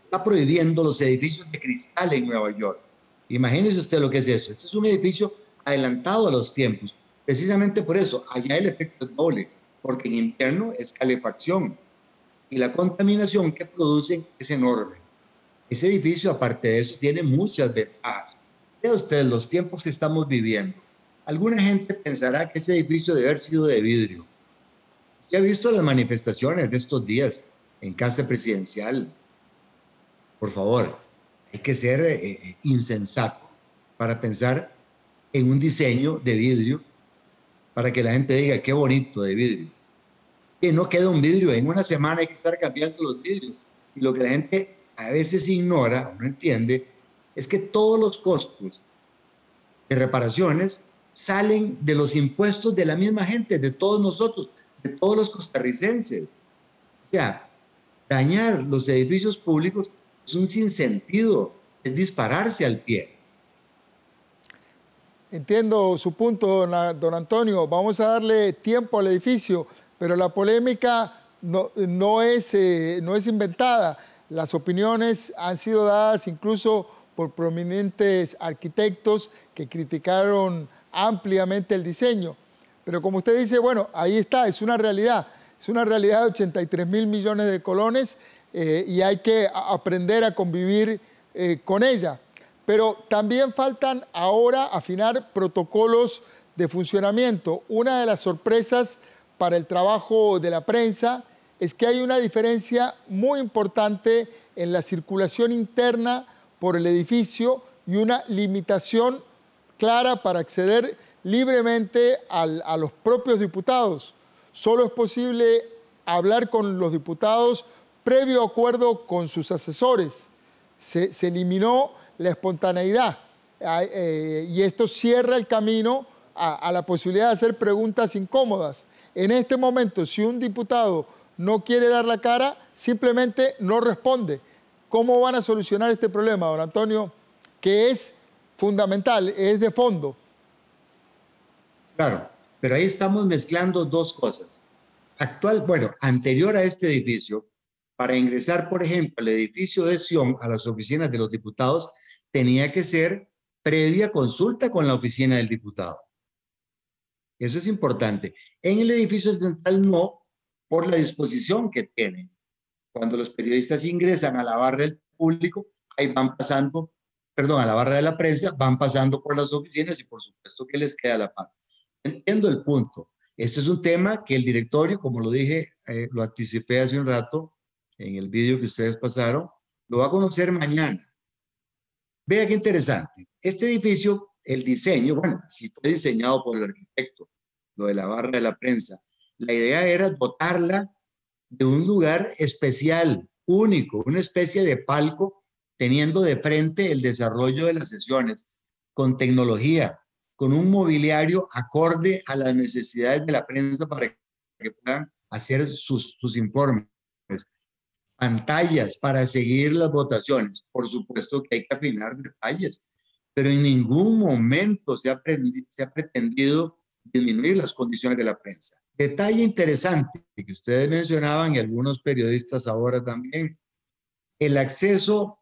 está prohibiendo los edificios de cristal en Nueva York. Imagínese usted lo que es eso. Este es un edificio adelantado a los tiempos. Precisamente por eso, allá el efecto es doble, porque en invierno es calefacción y la contaminación que producen es enorme. Ese edificio, aparte de eso, tiene muchas ventajas. Vean ustedes los tiempos que estamos viviendo. Alguna gente pensará que ese edificio debe haber sido de vidrio. Ya he visto las manifestaciones de estos días en Casa Presidencial. Por favor, hay que ser insensato para pensar en un diseño de vidrio para que la gente diga qué bonito de vidrio. Que no queda un vidrio, en una semana hay que estar cambiando los vidrios. Y lo que la gente a veces ignora, no entiende, es que todos los costos de reparaciones salen de los impuestos de la misma gente, de todos nosotros, de todos los costarricenses. O sea, dañar los edificios públicos es un sinsentido, es dispararse al pie. Entiendo su punto, don Antonio. Vamos a darle tiempo al edificio, pero la polémica no es inventada. Las opiniones han sido dadas incluso por prominentes arquitectos que criticaron ampliamente el diseño. Pero como usted dice, bueno, ahí está, es una realidad. Es una realidad de 83.000 millones de colones y hay que aprender a convivir con ella. Pero también faltan ahora afinar protocolos de funcionamiento. Una de las sorpresas para el trabajo de la prensa es que hay una diferencia muy importante en la circulación interna por el edificio y una limitación clara para acceder libremente a los propios diputados. Solo es posible hablar con los diputados previo acuerdo con sus asesores. Se eliminó la espontaneidad y esto cierra el camino a la posibilidad de hacer preguntas incómodas. En este momento, si un diputado no quiere dar la cara, simplemente no responde. ¿Cómo van a solucionar este problema, don Antonio? Que es fundamental, es de fondo. Claro, pero ahí estamos mezclando dos cosas. Anterior a este edificio, para ingresar, por ejemplo, al edificio de Sion, a las oficinas de los diputados, tenía que ser previa consulta con la oficina del diputado. Eso es importante. En el edificio central no, por la disposición que tienen. Cuando los periodistas ingresan a la barra del público, ahí van pasando, perdón, a la barra de la prensa, van pasando por las oficinas y por supuesto que les queda la parte. Entiendo el punto. Este es un tema que el directorio, como lo dije, lo anticipé hace un rato, en el vídeo que ustedes pasaron, lo va a conocer mañana. Vea qué interesante. Este edificio, el diseño, bueno, sí fue diseñado por el arquitecto, lo de la barra de la prensa. La idea era dotarla de un lugar especial, único, una especie de palco, teniendo de frente el desarrollo de las sesiones, con tecnología, con un mobiliario acorde a las necesidades de la prensa para que puedan hacer sus informes. Pantallas para seguir las votaciones. Por supuesto que hay que afinar detalles, pero en ningún momento se ha pretendido disminuir las condiciones de la prensa. Detalle interesante que ustedes mencionaban y algunos periodistas ahora también, el acceso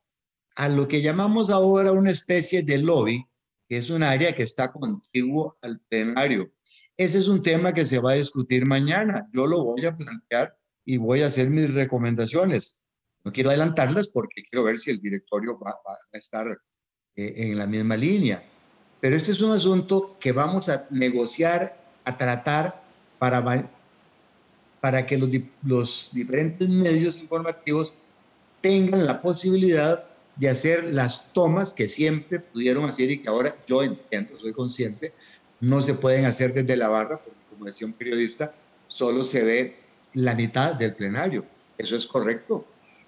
a lo que llamamos ahora una especie de lobby, que es un área que está contiguo al plenario. Ese es un tema que se va a discutir mañana. Yo lo voy a plantear y voy a hacer mis recomendaciones. No quiero adelantarlas porque quiero ver si el directorio va a estar en la misma línea. Pero este es un asunto que vamos a negociar, a tratar, para que los diferentes medios informativos tengan la posibilidad de hacer las tomas que siempre pudieron hacer y que ahora yo entiendo, soy consciente, no se pueden hacer desde la barra, porque como decía un periodista, solo se ve la mitad del plenario. Eso es correcto.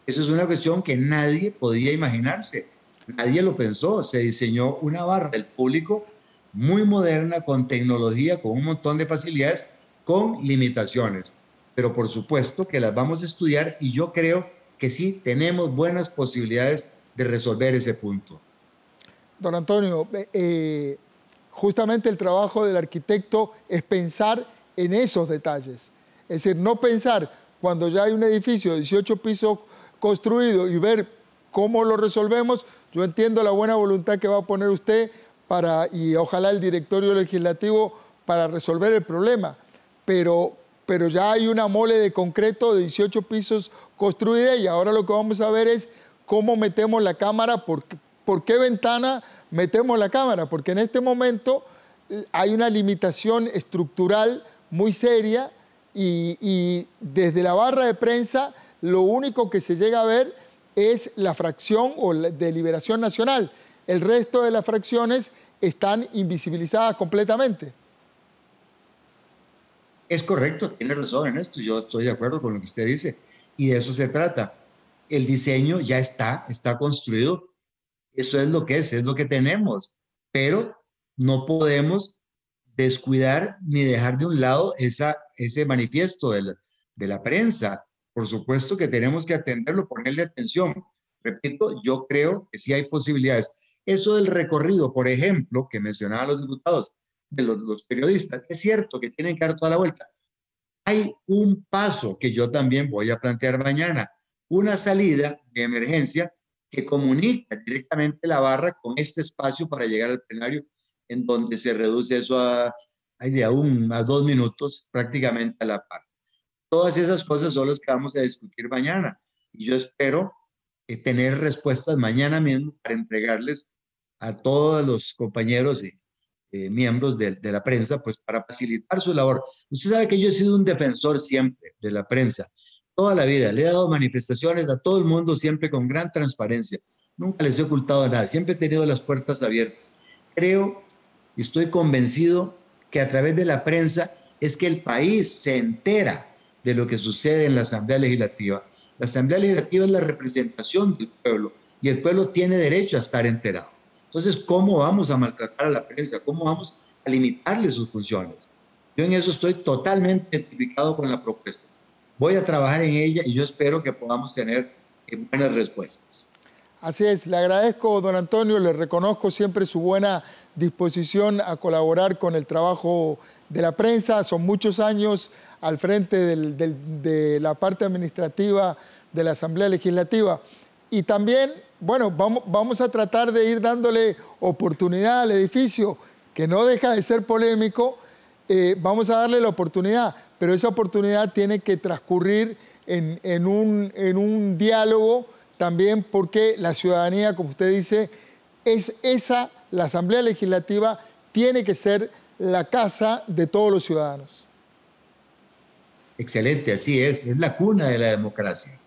Eso es una cuestión que nadie podía imaginarse. Nadie lo pensó. Se diseñó una barra del público muy moderna, con tecnología, con un montón de facilidades, con limitaciones. Pero por supuesto que las vamos a estudiar y yo creo que sí tenemos buenas posibilidades de resolver ese punto. Don Antonio, justamente el trabajo del arquitecto es pensar en esos detalles. Es decir, no pensar cuando ya hay un edificio de 18 pisos construido y ver cómo lo resolvemos. Yo entiendo la buena voluntad que va a poner usted para, y ojalá el directorio legislativo, para resolver el problema. Pero ya hay una mole de concreto de 18 pisos construida y ahora lo que vamos a ver es cómo metemos la cámara, por qué ventana metemos la cámara. Porque en este momento hay una limitación estructural muy seria. Y desde la barra de prensa lo único que se llega a ver es la fracción o la de Liberación Nacional. El resto de las fracciones están invisibilizadas completamente. Es correcto, tiene razón en esto, yo estoy de acuerdo con lo que usted dice y de eso se trata. El diseño ya está construido, eso es lo que tenemos, pero no podemos descuidar ni dejar de un lado ese manifiesto de la prensa. Por supuesto que tenemos que atenderlo, ponerle atención. Repito, yo creo que sí hay posibilidades. Eso del recorrido, por ejemplo, que mencionaban los diputados, de los periodistas, es cierto que tienen que dar toda la vuelta. Hay un paso que yo también voy a plantear mañana, una salida de emergencia que comunica directamente la barra con este espacio para llegar al plenario, en donde se reduce eso a 2 minutos, prácticamente a la par. Todas esas cosas son las que vamos a discutir mañana, y yo espero tener respuestas mañana mismo para entregarles a todos los compañeros y miembros de la prensa, pues para facilitar su labor. Usted sabe que yo he sido un defensor siempre de la prensa, toda la vida, le he dado manifestaciones a todo el mundo siempre con gran transparencia, nunca les he ocultado nada, siempre he tenido las puertas abiertas. Creo y estoy convencido que a través de la prensa es que el país se entera de lo que sucede en la Asamblea Legislativa. La Asamblea Legislativa es la representación del pueblo y el pueblo tiene derecho a estar enterado. Entonces, ¿cómo vamos a maltratar a la prensa? ¿Cómo vamos a limitarle sus funciones? Yo en eso estoy totalmente identificado con la propuesta. Voy a trabajar en ella y yo espero que podamos tener buenas respuestas. Así es, le agradezco, don Antonio, le reconozco siempre su buena disposición a colaborar con el trabajo de la prensa. Son muchos años al frente de la parte administrativa de la Asamblea Legislativa. Y también, bueno, vamos a tratar de ir dándole oportunidad al edificio, que no deja de ser polémico. Vamos a darle la oportunidad, pero esa oportunidad tiene que transcurrir en un diálogo también, porque la ciudadanía, como usted dice, es esa, la Asamblea Legislativa tiene que ser la casa de todos los ciudadanos. Excelente, así es la cuna de la democracia.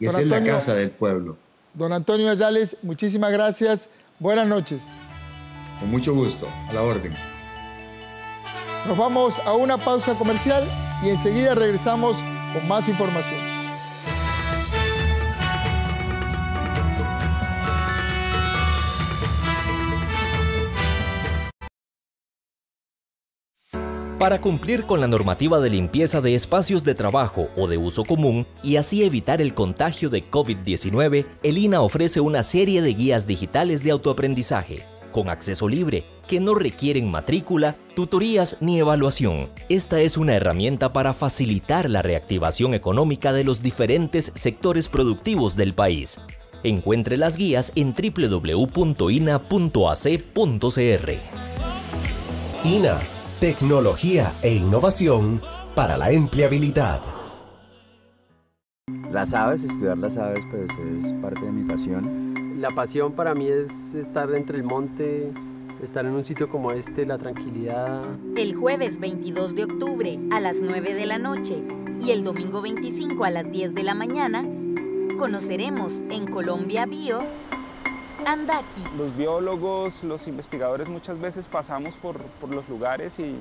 Y esa es la casa del pueblo. Don Antonio Ayales, muchísimas gracias, buenas noches. Con mucho gusto, a la orden. Nos vamos a una pausa comercial y enseguida regresamos con más información. Para cumplir con la normativa de limpieza de espacios de trabajo o de uso común y así evitar el contagio de COVID-19, el INA ofrece una serie de guías digitales de autoaprendizaje, con acceso libre, que no requieren matrícula, tutorías ni evaluación. Esta es una herramienta para facilitar la reactivación económica de los diferentes sectores productivos del país. Encuentre las guías en www.ina.ac.cr. INA. Tecnología e innovación para la empleabilidad. Las aves, estudiar las aves, pues es parte de mi pasión. La pasión para mí es estar entre el monte, estar en un sitio como este, la tranquilidad. El jueves 22 de octubre a las 9 de la noche y el domingo 25 a las 10 de la mañana, conoceremos en Colombia Bio Andaki. Los biólogos, los investigadores muchas veces pasamos por los lugares y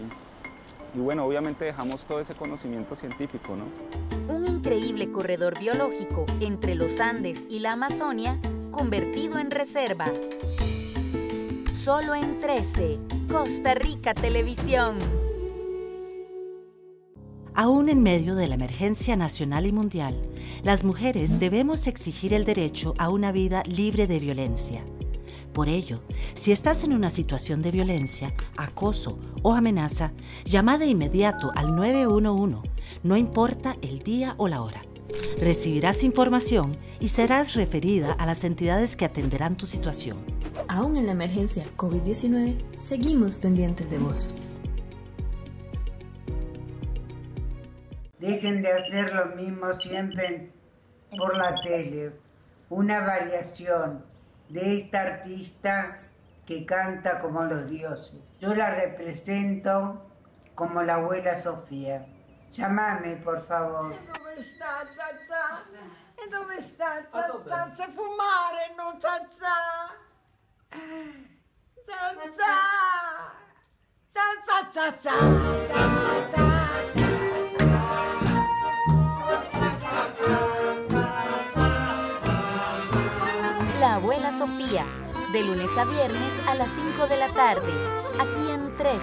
bueno, obviamente dejamos todo ese conocimiento científico, ¿no? Un increíble corredor biológico entre los Andes y la Amazonia, convertido en reserva. Solo en 13, Costa Rica Televisión. Aún en medio de la emergencia nacional y mundial, las mujeres debemos exigir el derecho a una vida libre de violencia. Por ello, si estás en una situación de violencia, acoso o amenaza, llama de inmediato al 911, no importa el día o la hora. Recibirás información y serás referida a las entidades que atenderán tu situación. Aún en la emergencia COVID-19, seguimos pendientes de vos. Dejen de hacer lo mismo siempre por la tele. Una variación de esta artista que canta como los dioses. Yo la represento como la abuela Sofía. Llámame, por favor. ¿Dónde está, chacha? ¿Dónde está, chacha? Se fumare, no, chacha. Chacha. Chacha, chacha, chacha. La abuela Sofía, de lunes a viernes a las 5 de la tarde, aquí en 13,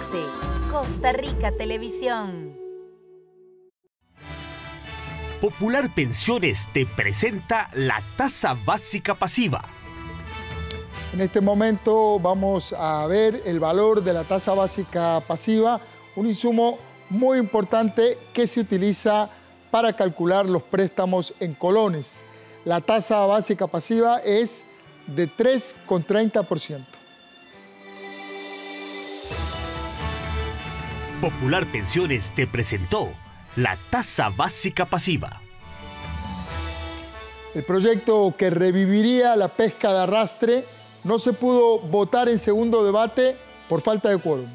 Costa Rica Televisión. Popular Pensiones te presenta la tasa básica pasiva. En este momento vamos a ver el valor de la tasa básica pasiva, un insumo muy importante que se utiliza para calcular los préstamos en colones. La tasa básica pasiva es de 3,30%. Popular Pensiones te presentó la tasa básica pasiva. El proyecto que reviviría la pesca de arrastre no se pudo votar en segundo debate por falta de quórum.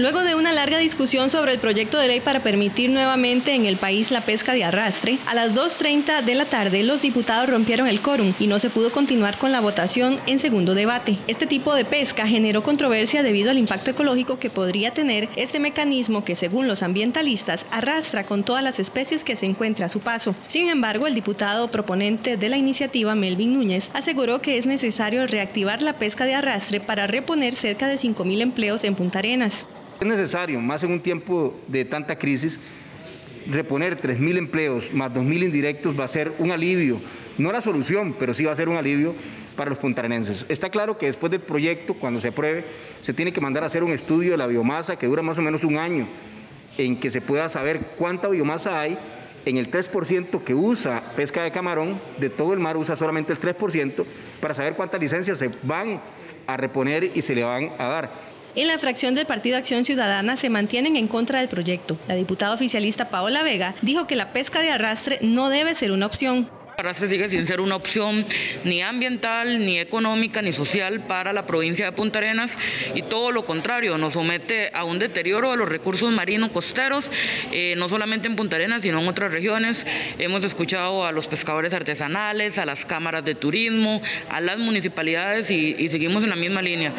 Luego de una larga discusión sobre el proyecto de ley para permitir nuevamente en el país la pesca de arrastre, a las 2:30 de la tarde los diputados rompieron el quórum y no se pudo continuar con la votación en segundo debate. Este tipo de pesca generó controversia debido al impacto ecológico que podría tener este mecanismo que, según los ambientalistas, arrastra con todas las especies que se encuentra a su paso. Sin embargo, el diputado proponente de la iniciativa, Melvin Núñez, aseguró que es necesario reactivar la pesca de arrastre para reponer cerca de 5.000 empleos en Puntarenas. Es necesario, más en un tiempo de tanta crisis, reponer 3.000 empleos más 2.000 indirectos va a ser un alivio, no la solución, pero sí va a ser un alivio para los puntarenenses. Está claro que después del proyecto, cuando se apruebe, se tiene que mandar a hacer un estudio de la biomasa que dura más o menos un año, en que se pueda saber cuánta biomasa hay. En el 3% que usa pesca de camarón, de todo el mar usa solamente el 3%, para saber cuántas licencias se van a reponer y se le van a dar. En la fracción del Partido Acción Ciudadana se mantienen en contra del proyecto. La diputada oficialista Paola Vega dijo que la pesca de arrastre no debe ser una opción. El arrastre sigue sin ser una opción ni ambiental, ni económica, ni social para la provincia de Puntarenas, y todo lo contrario, nos somete a un deterioro de los recursos marinos costeros, no solamente en Puntarenas, sino en otras regiones. Hemos escuchado a los pescadores artesanales, a las cámaras de turismo, a las municipalidades y seguimos en la misma línea.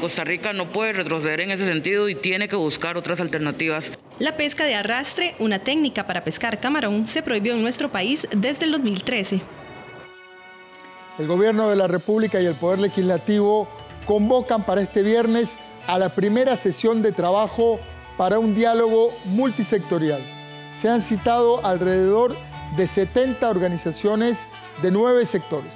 Costa Rica no puede retroceder en ese sentido y tiene que buscar otras alternativas. La pesca de arrastre, una técnica para pescar camarón, se prohibió en nuestro país desde el 2013. El Gobierno de la República y el Poder Legislativo convocan para este viernes a la primera sesión de trabajo para un diálogo multisectorial. Se han citado alrededor de 70 organizaciones de 9 sectores.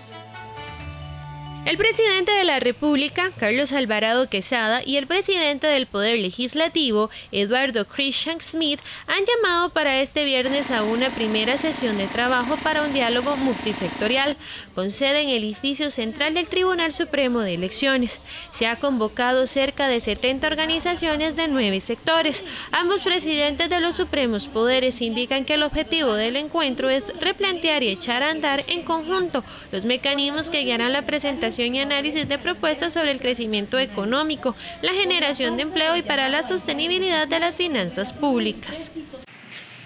El presidente de la República, Carlos Alvarado Quesada, y el presidente del Poder Legislativo, Eduardo Christian Smith, han llamado para este viernes a una primera sesión de trabajo para un diálogo multisectorial, con sede en el edificio central del Tribunal Supremo de Elecciones. Se ha convocado cerca de 70 organizaciones de 9 sectores. Ambos presidentes de los supremos poderes indican que el objetivo del encuentro es replantear y echar a andar en conjunto los mecanismos que guiarán la presentación y análisis de propuestas sobre el crecimiento económico, la generación de empleo y para la sostenibilidad de las finanzas públicas.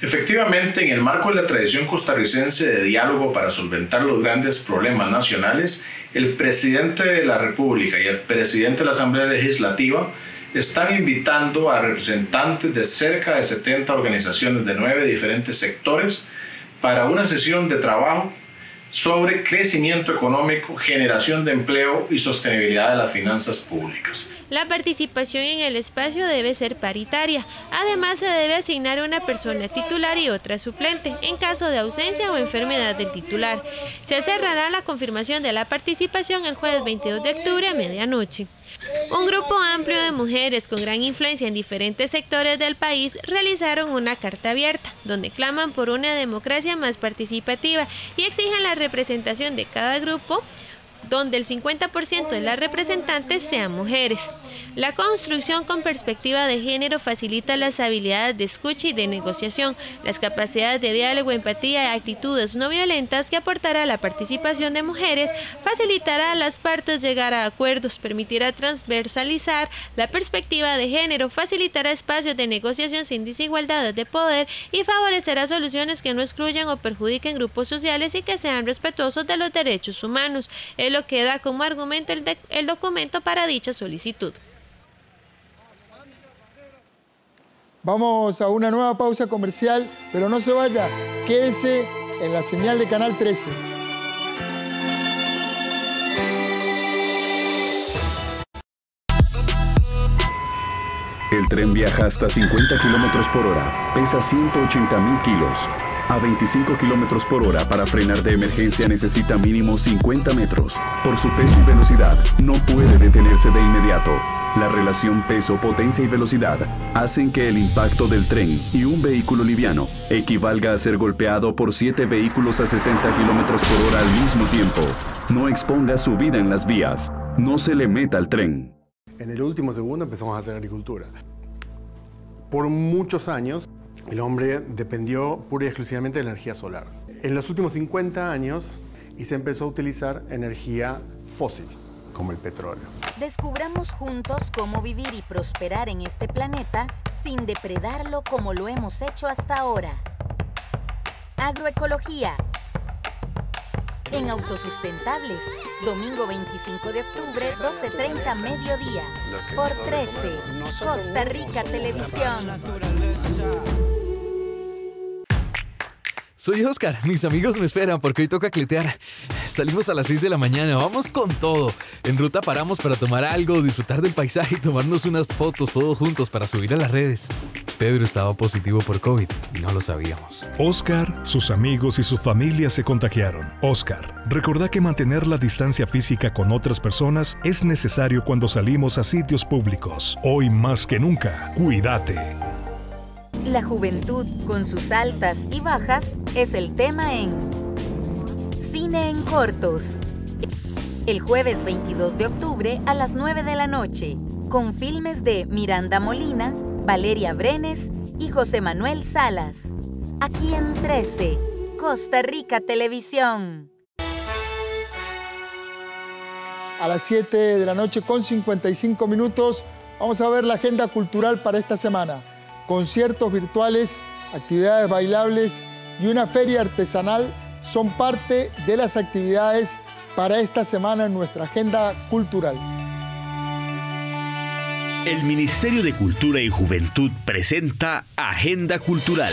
Efectivamente, en el marco de la tradición costarricense de diálogo para solventar los grandes problemas nacionales, el presidente de la República y el presidente de la Asamblea Legislativa están invitando a representantes de cerca de 70 organizaciones de 9 diferentes sectores para una sesión de trabajo sobre crecimiento económico, generación de empleo y sostenibilidad de las finanzas públicas. La participación en el espacio debe ser paritaria. Además, se debe asignar una persona titular y otra suplente, en caso de ausencia o enfermedad del titular. Se cerrará la confirmación de la participación el jueves 22 de octubre a medianoche. Un grupo amplio de mujeres con gran influencia en diferentes sectores del país realizaron una carta abierta, donde claman por una democracia más participativa y exigen la representación de cada grupo, donde el 50% de las representantes sean mujeres. La construcción con perspectiva de género facilita las habilidades de escucha y de negociación, las capacidades de diálogo, empatía y actitudes no violentas que aportará la participación de mujeres, facilitará a las partes llegar a acuerdos, permitirá transversalizar la perspectiva de género, facilitará espacios de negociación sin desigualdades de poder y favorecerá soluciones que no excluyan o perjudiquen grupos sociales y que sean respetuosos de los derechos humanos. El que da como argumento el documento para dicha solicitud. Vamos a una nueva pausa comercial, pero no se vaya, quédese en la señal de Canal 13. El tren viaja hasta 50 kilómetros por hora, pesa 180.000 kilos. A 25 kilómetros por hora para frenar de emergencia necesita mínimo 50 metros. Por su peso y velocidad, no puede detenerse de inmediato. La relación peso, potencia y velocidad hacen que el impacto del tren y un vehículo liviano equivalga a ser golpeado por 7 vehículos a 60 kilómetros por hora al mismo tiempo. No exponga su vida en las vías. No se le meta al tren. En el último segundo empezamos a hacer agricultura. Por muchos años, el hombre dependió pura y exclusivamente de la energía solar. En los últimos 50 años se empezó a utilizar energía fósil, como el petróleo. Descubramos juntos cómo vivir y prosperar en este planeta sin depredarlo como lo hemos hecho hasta ahora. Agroecología en Autosustentables, domingo 25 de octubre, 12:30 mediodía, por 13, Costa Rica Televisión. Soy Oscar, mis amigos me esperan porque hoy toca cletear. Salimos a las 6 de la mañana, vamos con todo. En ruta paramos para tomar algo, disfrutar del paisaje y tomarnos unas fotos todos juntos para subir a las redes. Pedro estaba positivo por COVID y no lo sabíamos. Oscar, sus amigos y su familia se contagiaron. Oscar, recordá que mantener la distancia física con otras personas es necesario cuando salimos a sitios públicos. Hoy más que nunca, cuídate. La juventud, con sus altas y bajas, es el tema en Cine en Cortos. El jueves 22 de octubre a las 9 de la noche, con filmes de Miranda Molina, Valeria Brenes y José Manuel Salas. Aquí en 13, Costa Rica Televisión. A las 7 de la noche con 55 minutos, vamos a ver la agenda cultural para esta semana. Conciertos virtuales, actividades bailables y una feria artesanal son parte de las actividades para esta semana en nuestra agenda cultural. El Ministerio de Cultura y Juventud presenta Agenda Cultural.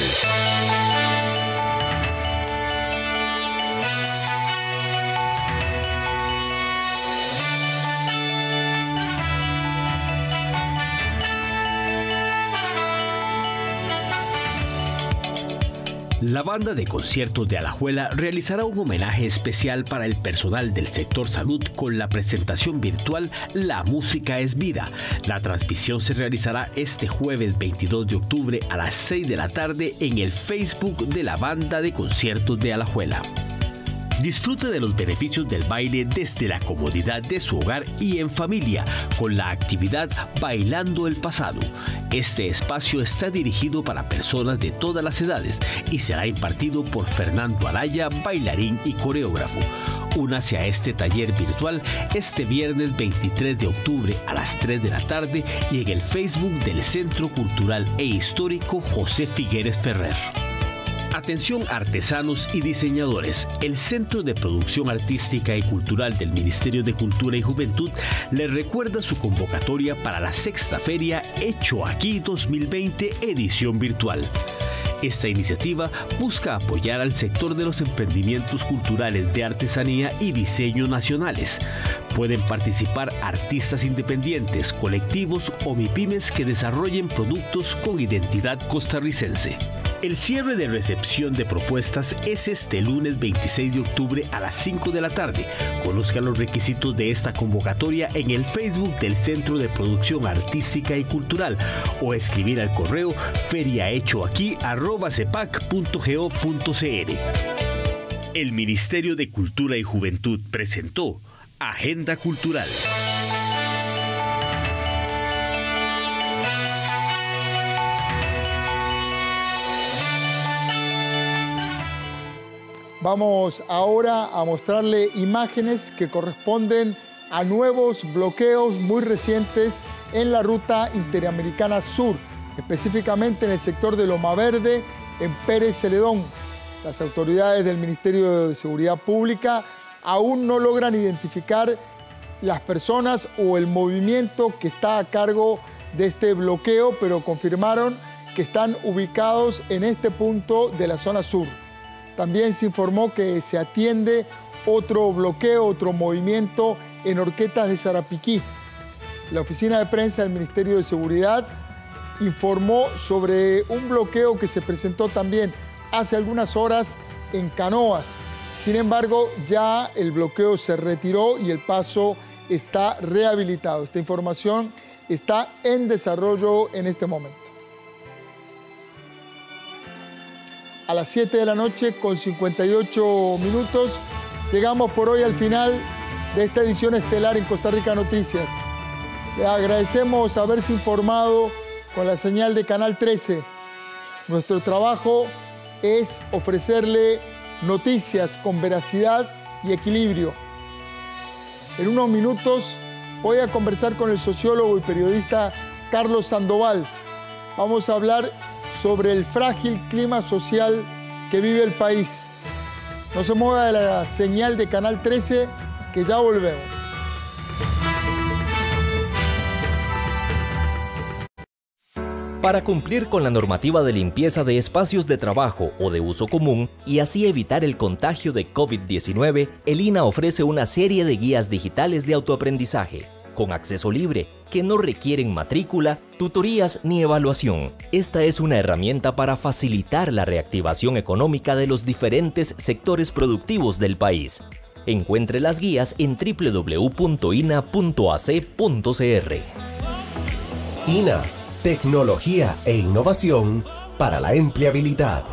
La Banda de Conciertos de Alajuela realizará un homenaje especial para el personal del sector salud con la presentación virtual La Música es Vida. La transmisión se realizará este jueves 22 de octubre a las 6 de la tarde en el Facebook de la Banda de Conciertos de Alajuela. Disfrute de los beneficios del baile desde la comodidad de su hogar y en familia, con la actividad Bailando el Pasado. Este espacio está dirigido para personas de todas las edades y será impartido por Fernando Araya, bailarín y coreógrafo. Únase a este taller virtual este viernes 23 de octubre a las 3 de la tarde y en el Facebook del Centro Cultural e Histórico José Figueres Ferrer. Atención artesanos y diseñadores, el Centro de Producción Artística y Cultural del Ministerio de Cultura y Juventud les recuerda su convocatoria para la sexta feria Hecho Aquí 2020 edición virtual. Esta iniciativa busca apoyar al sector de los emprendimientos culturales de artesanía y diseño nacionales. Pueden participar artistas independientes, colectivos o MIPYMES que desarrollen productos con identidad costarricense. El cierre de recepción de propuestas es este lunes 26 de octubre a las 5 de la tarde. Conozca los requisitos de esta convocatoria en el Facebook del Centro de Producción Artística y Cultural o escribir al correo feriahechoaquí@cepac.go.cr. El Ministerio de Cultura y Juventud presentó Agenda Cultural. Vamos ahora a mostrarle imágenes que corresponden a nuevos bloqueos muy recientes en la ruta interamericana sur, específicamente en el sector de Loma Verde, en Pérez Celedón. Las autoridades del Ministerio de Seguridad Pública aún no logran identificar las personas o el movimiento que está a cargo de este bloqueo, pero confirmaron que están ubicados en este punto de la zona sur. También se informó que se atiende otro bloqueo, otro movimiento en Horquetas de Sarapiquí. La oficina de prensa del Ministerio de Seguridad informó sobre un bloqueo que se presentó también hace algunas horas en Canoas. Sin embargo, ya el bloqueo se retiró y el paso está rehabilitado. Esta información está en desarrollo en este momento. A las 7 de la noche con 58 minutos. Llegamos por hoy al final de esta edición estelar en Costa Rica Noticias. Le agradecemos haberse informado con la señal de Canal 13. Nuestro trabajo es ofrecerle noticias con veracidad y equilibrio. En unos minutos voy a conversar con el sociólogo y periodista Carlos Sandoval. Vamos a hablar sobre el frágil clima social que vive el país. No se mueva de la señal de Canal 13, que ya volvemos. Para cumplir con la normativa de limpieza de espacios de trabajo o de uso común y así evitar el contagio de COVID-19, el INA ofrece una serie de guías digitales de autoaprendizaje, con acceso libre, que no requieren matrícula, tutorías ni evaluación. Esta es una herramienta para facilitar la reactivación económica de los diferentes sectores productivos del país. Encuentre las guías en www.ina.ac.cr. INA. Tecnología e innovación para la empleabilidad.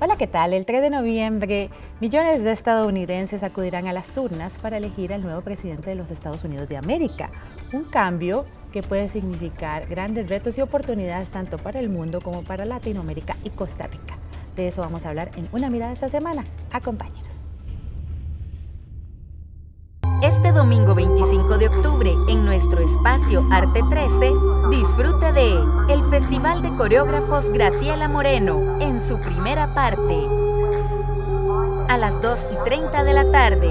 Hola, ¿qué tal? El 3 de noviembre, millones de estadounidenses acudirán a las urnas para elegir al nuevo presidente de los Estados Unidos de América. Un cambio que puede significar grandes retos y oportunidades tanto para el mundo como para Latinoamérica y Costa Rica. De eso vamos a hablar en Una Mirada esta semana. Acompáñenos. Este domingo 25 de octubre, en nuestro espacio Arte 13, disfrute de el Festival de Coreógrafos Graciela Moreno, en su primera parte, a las 2:30 de la tarde.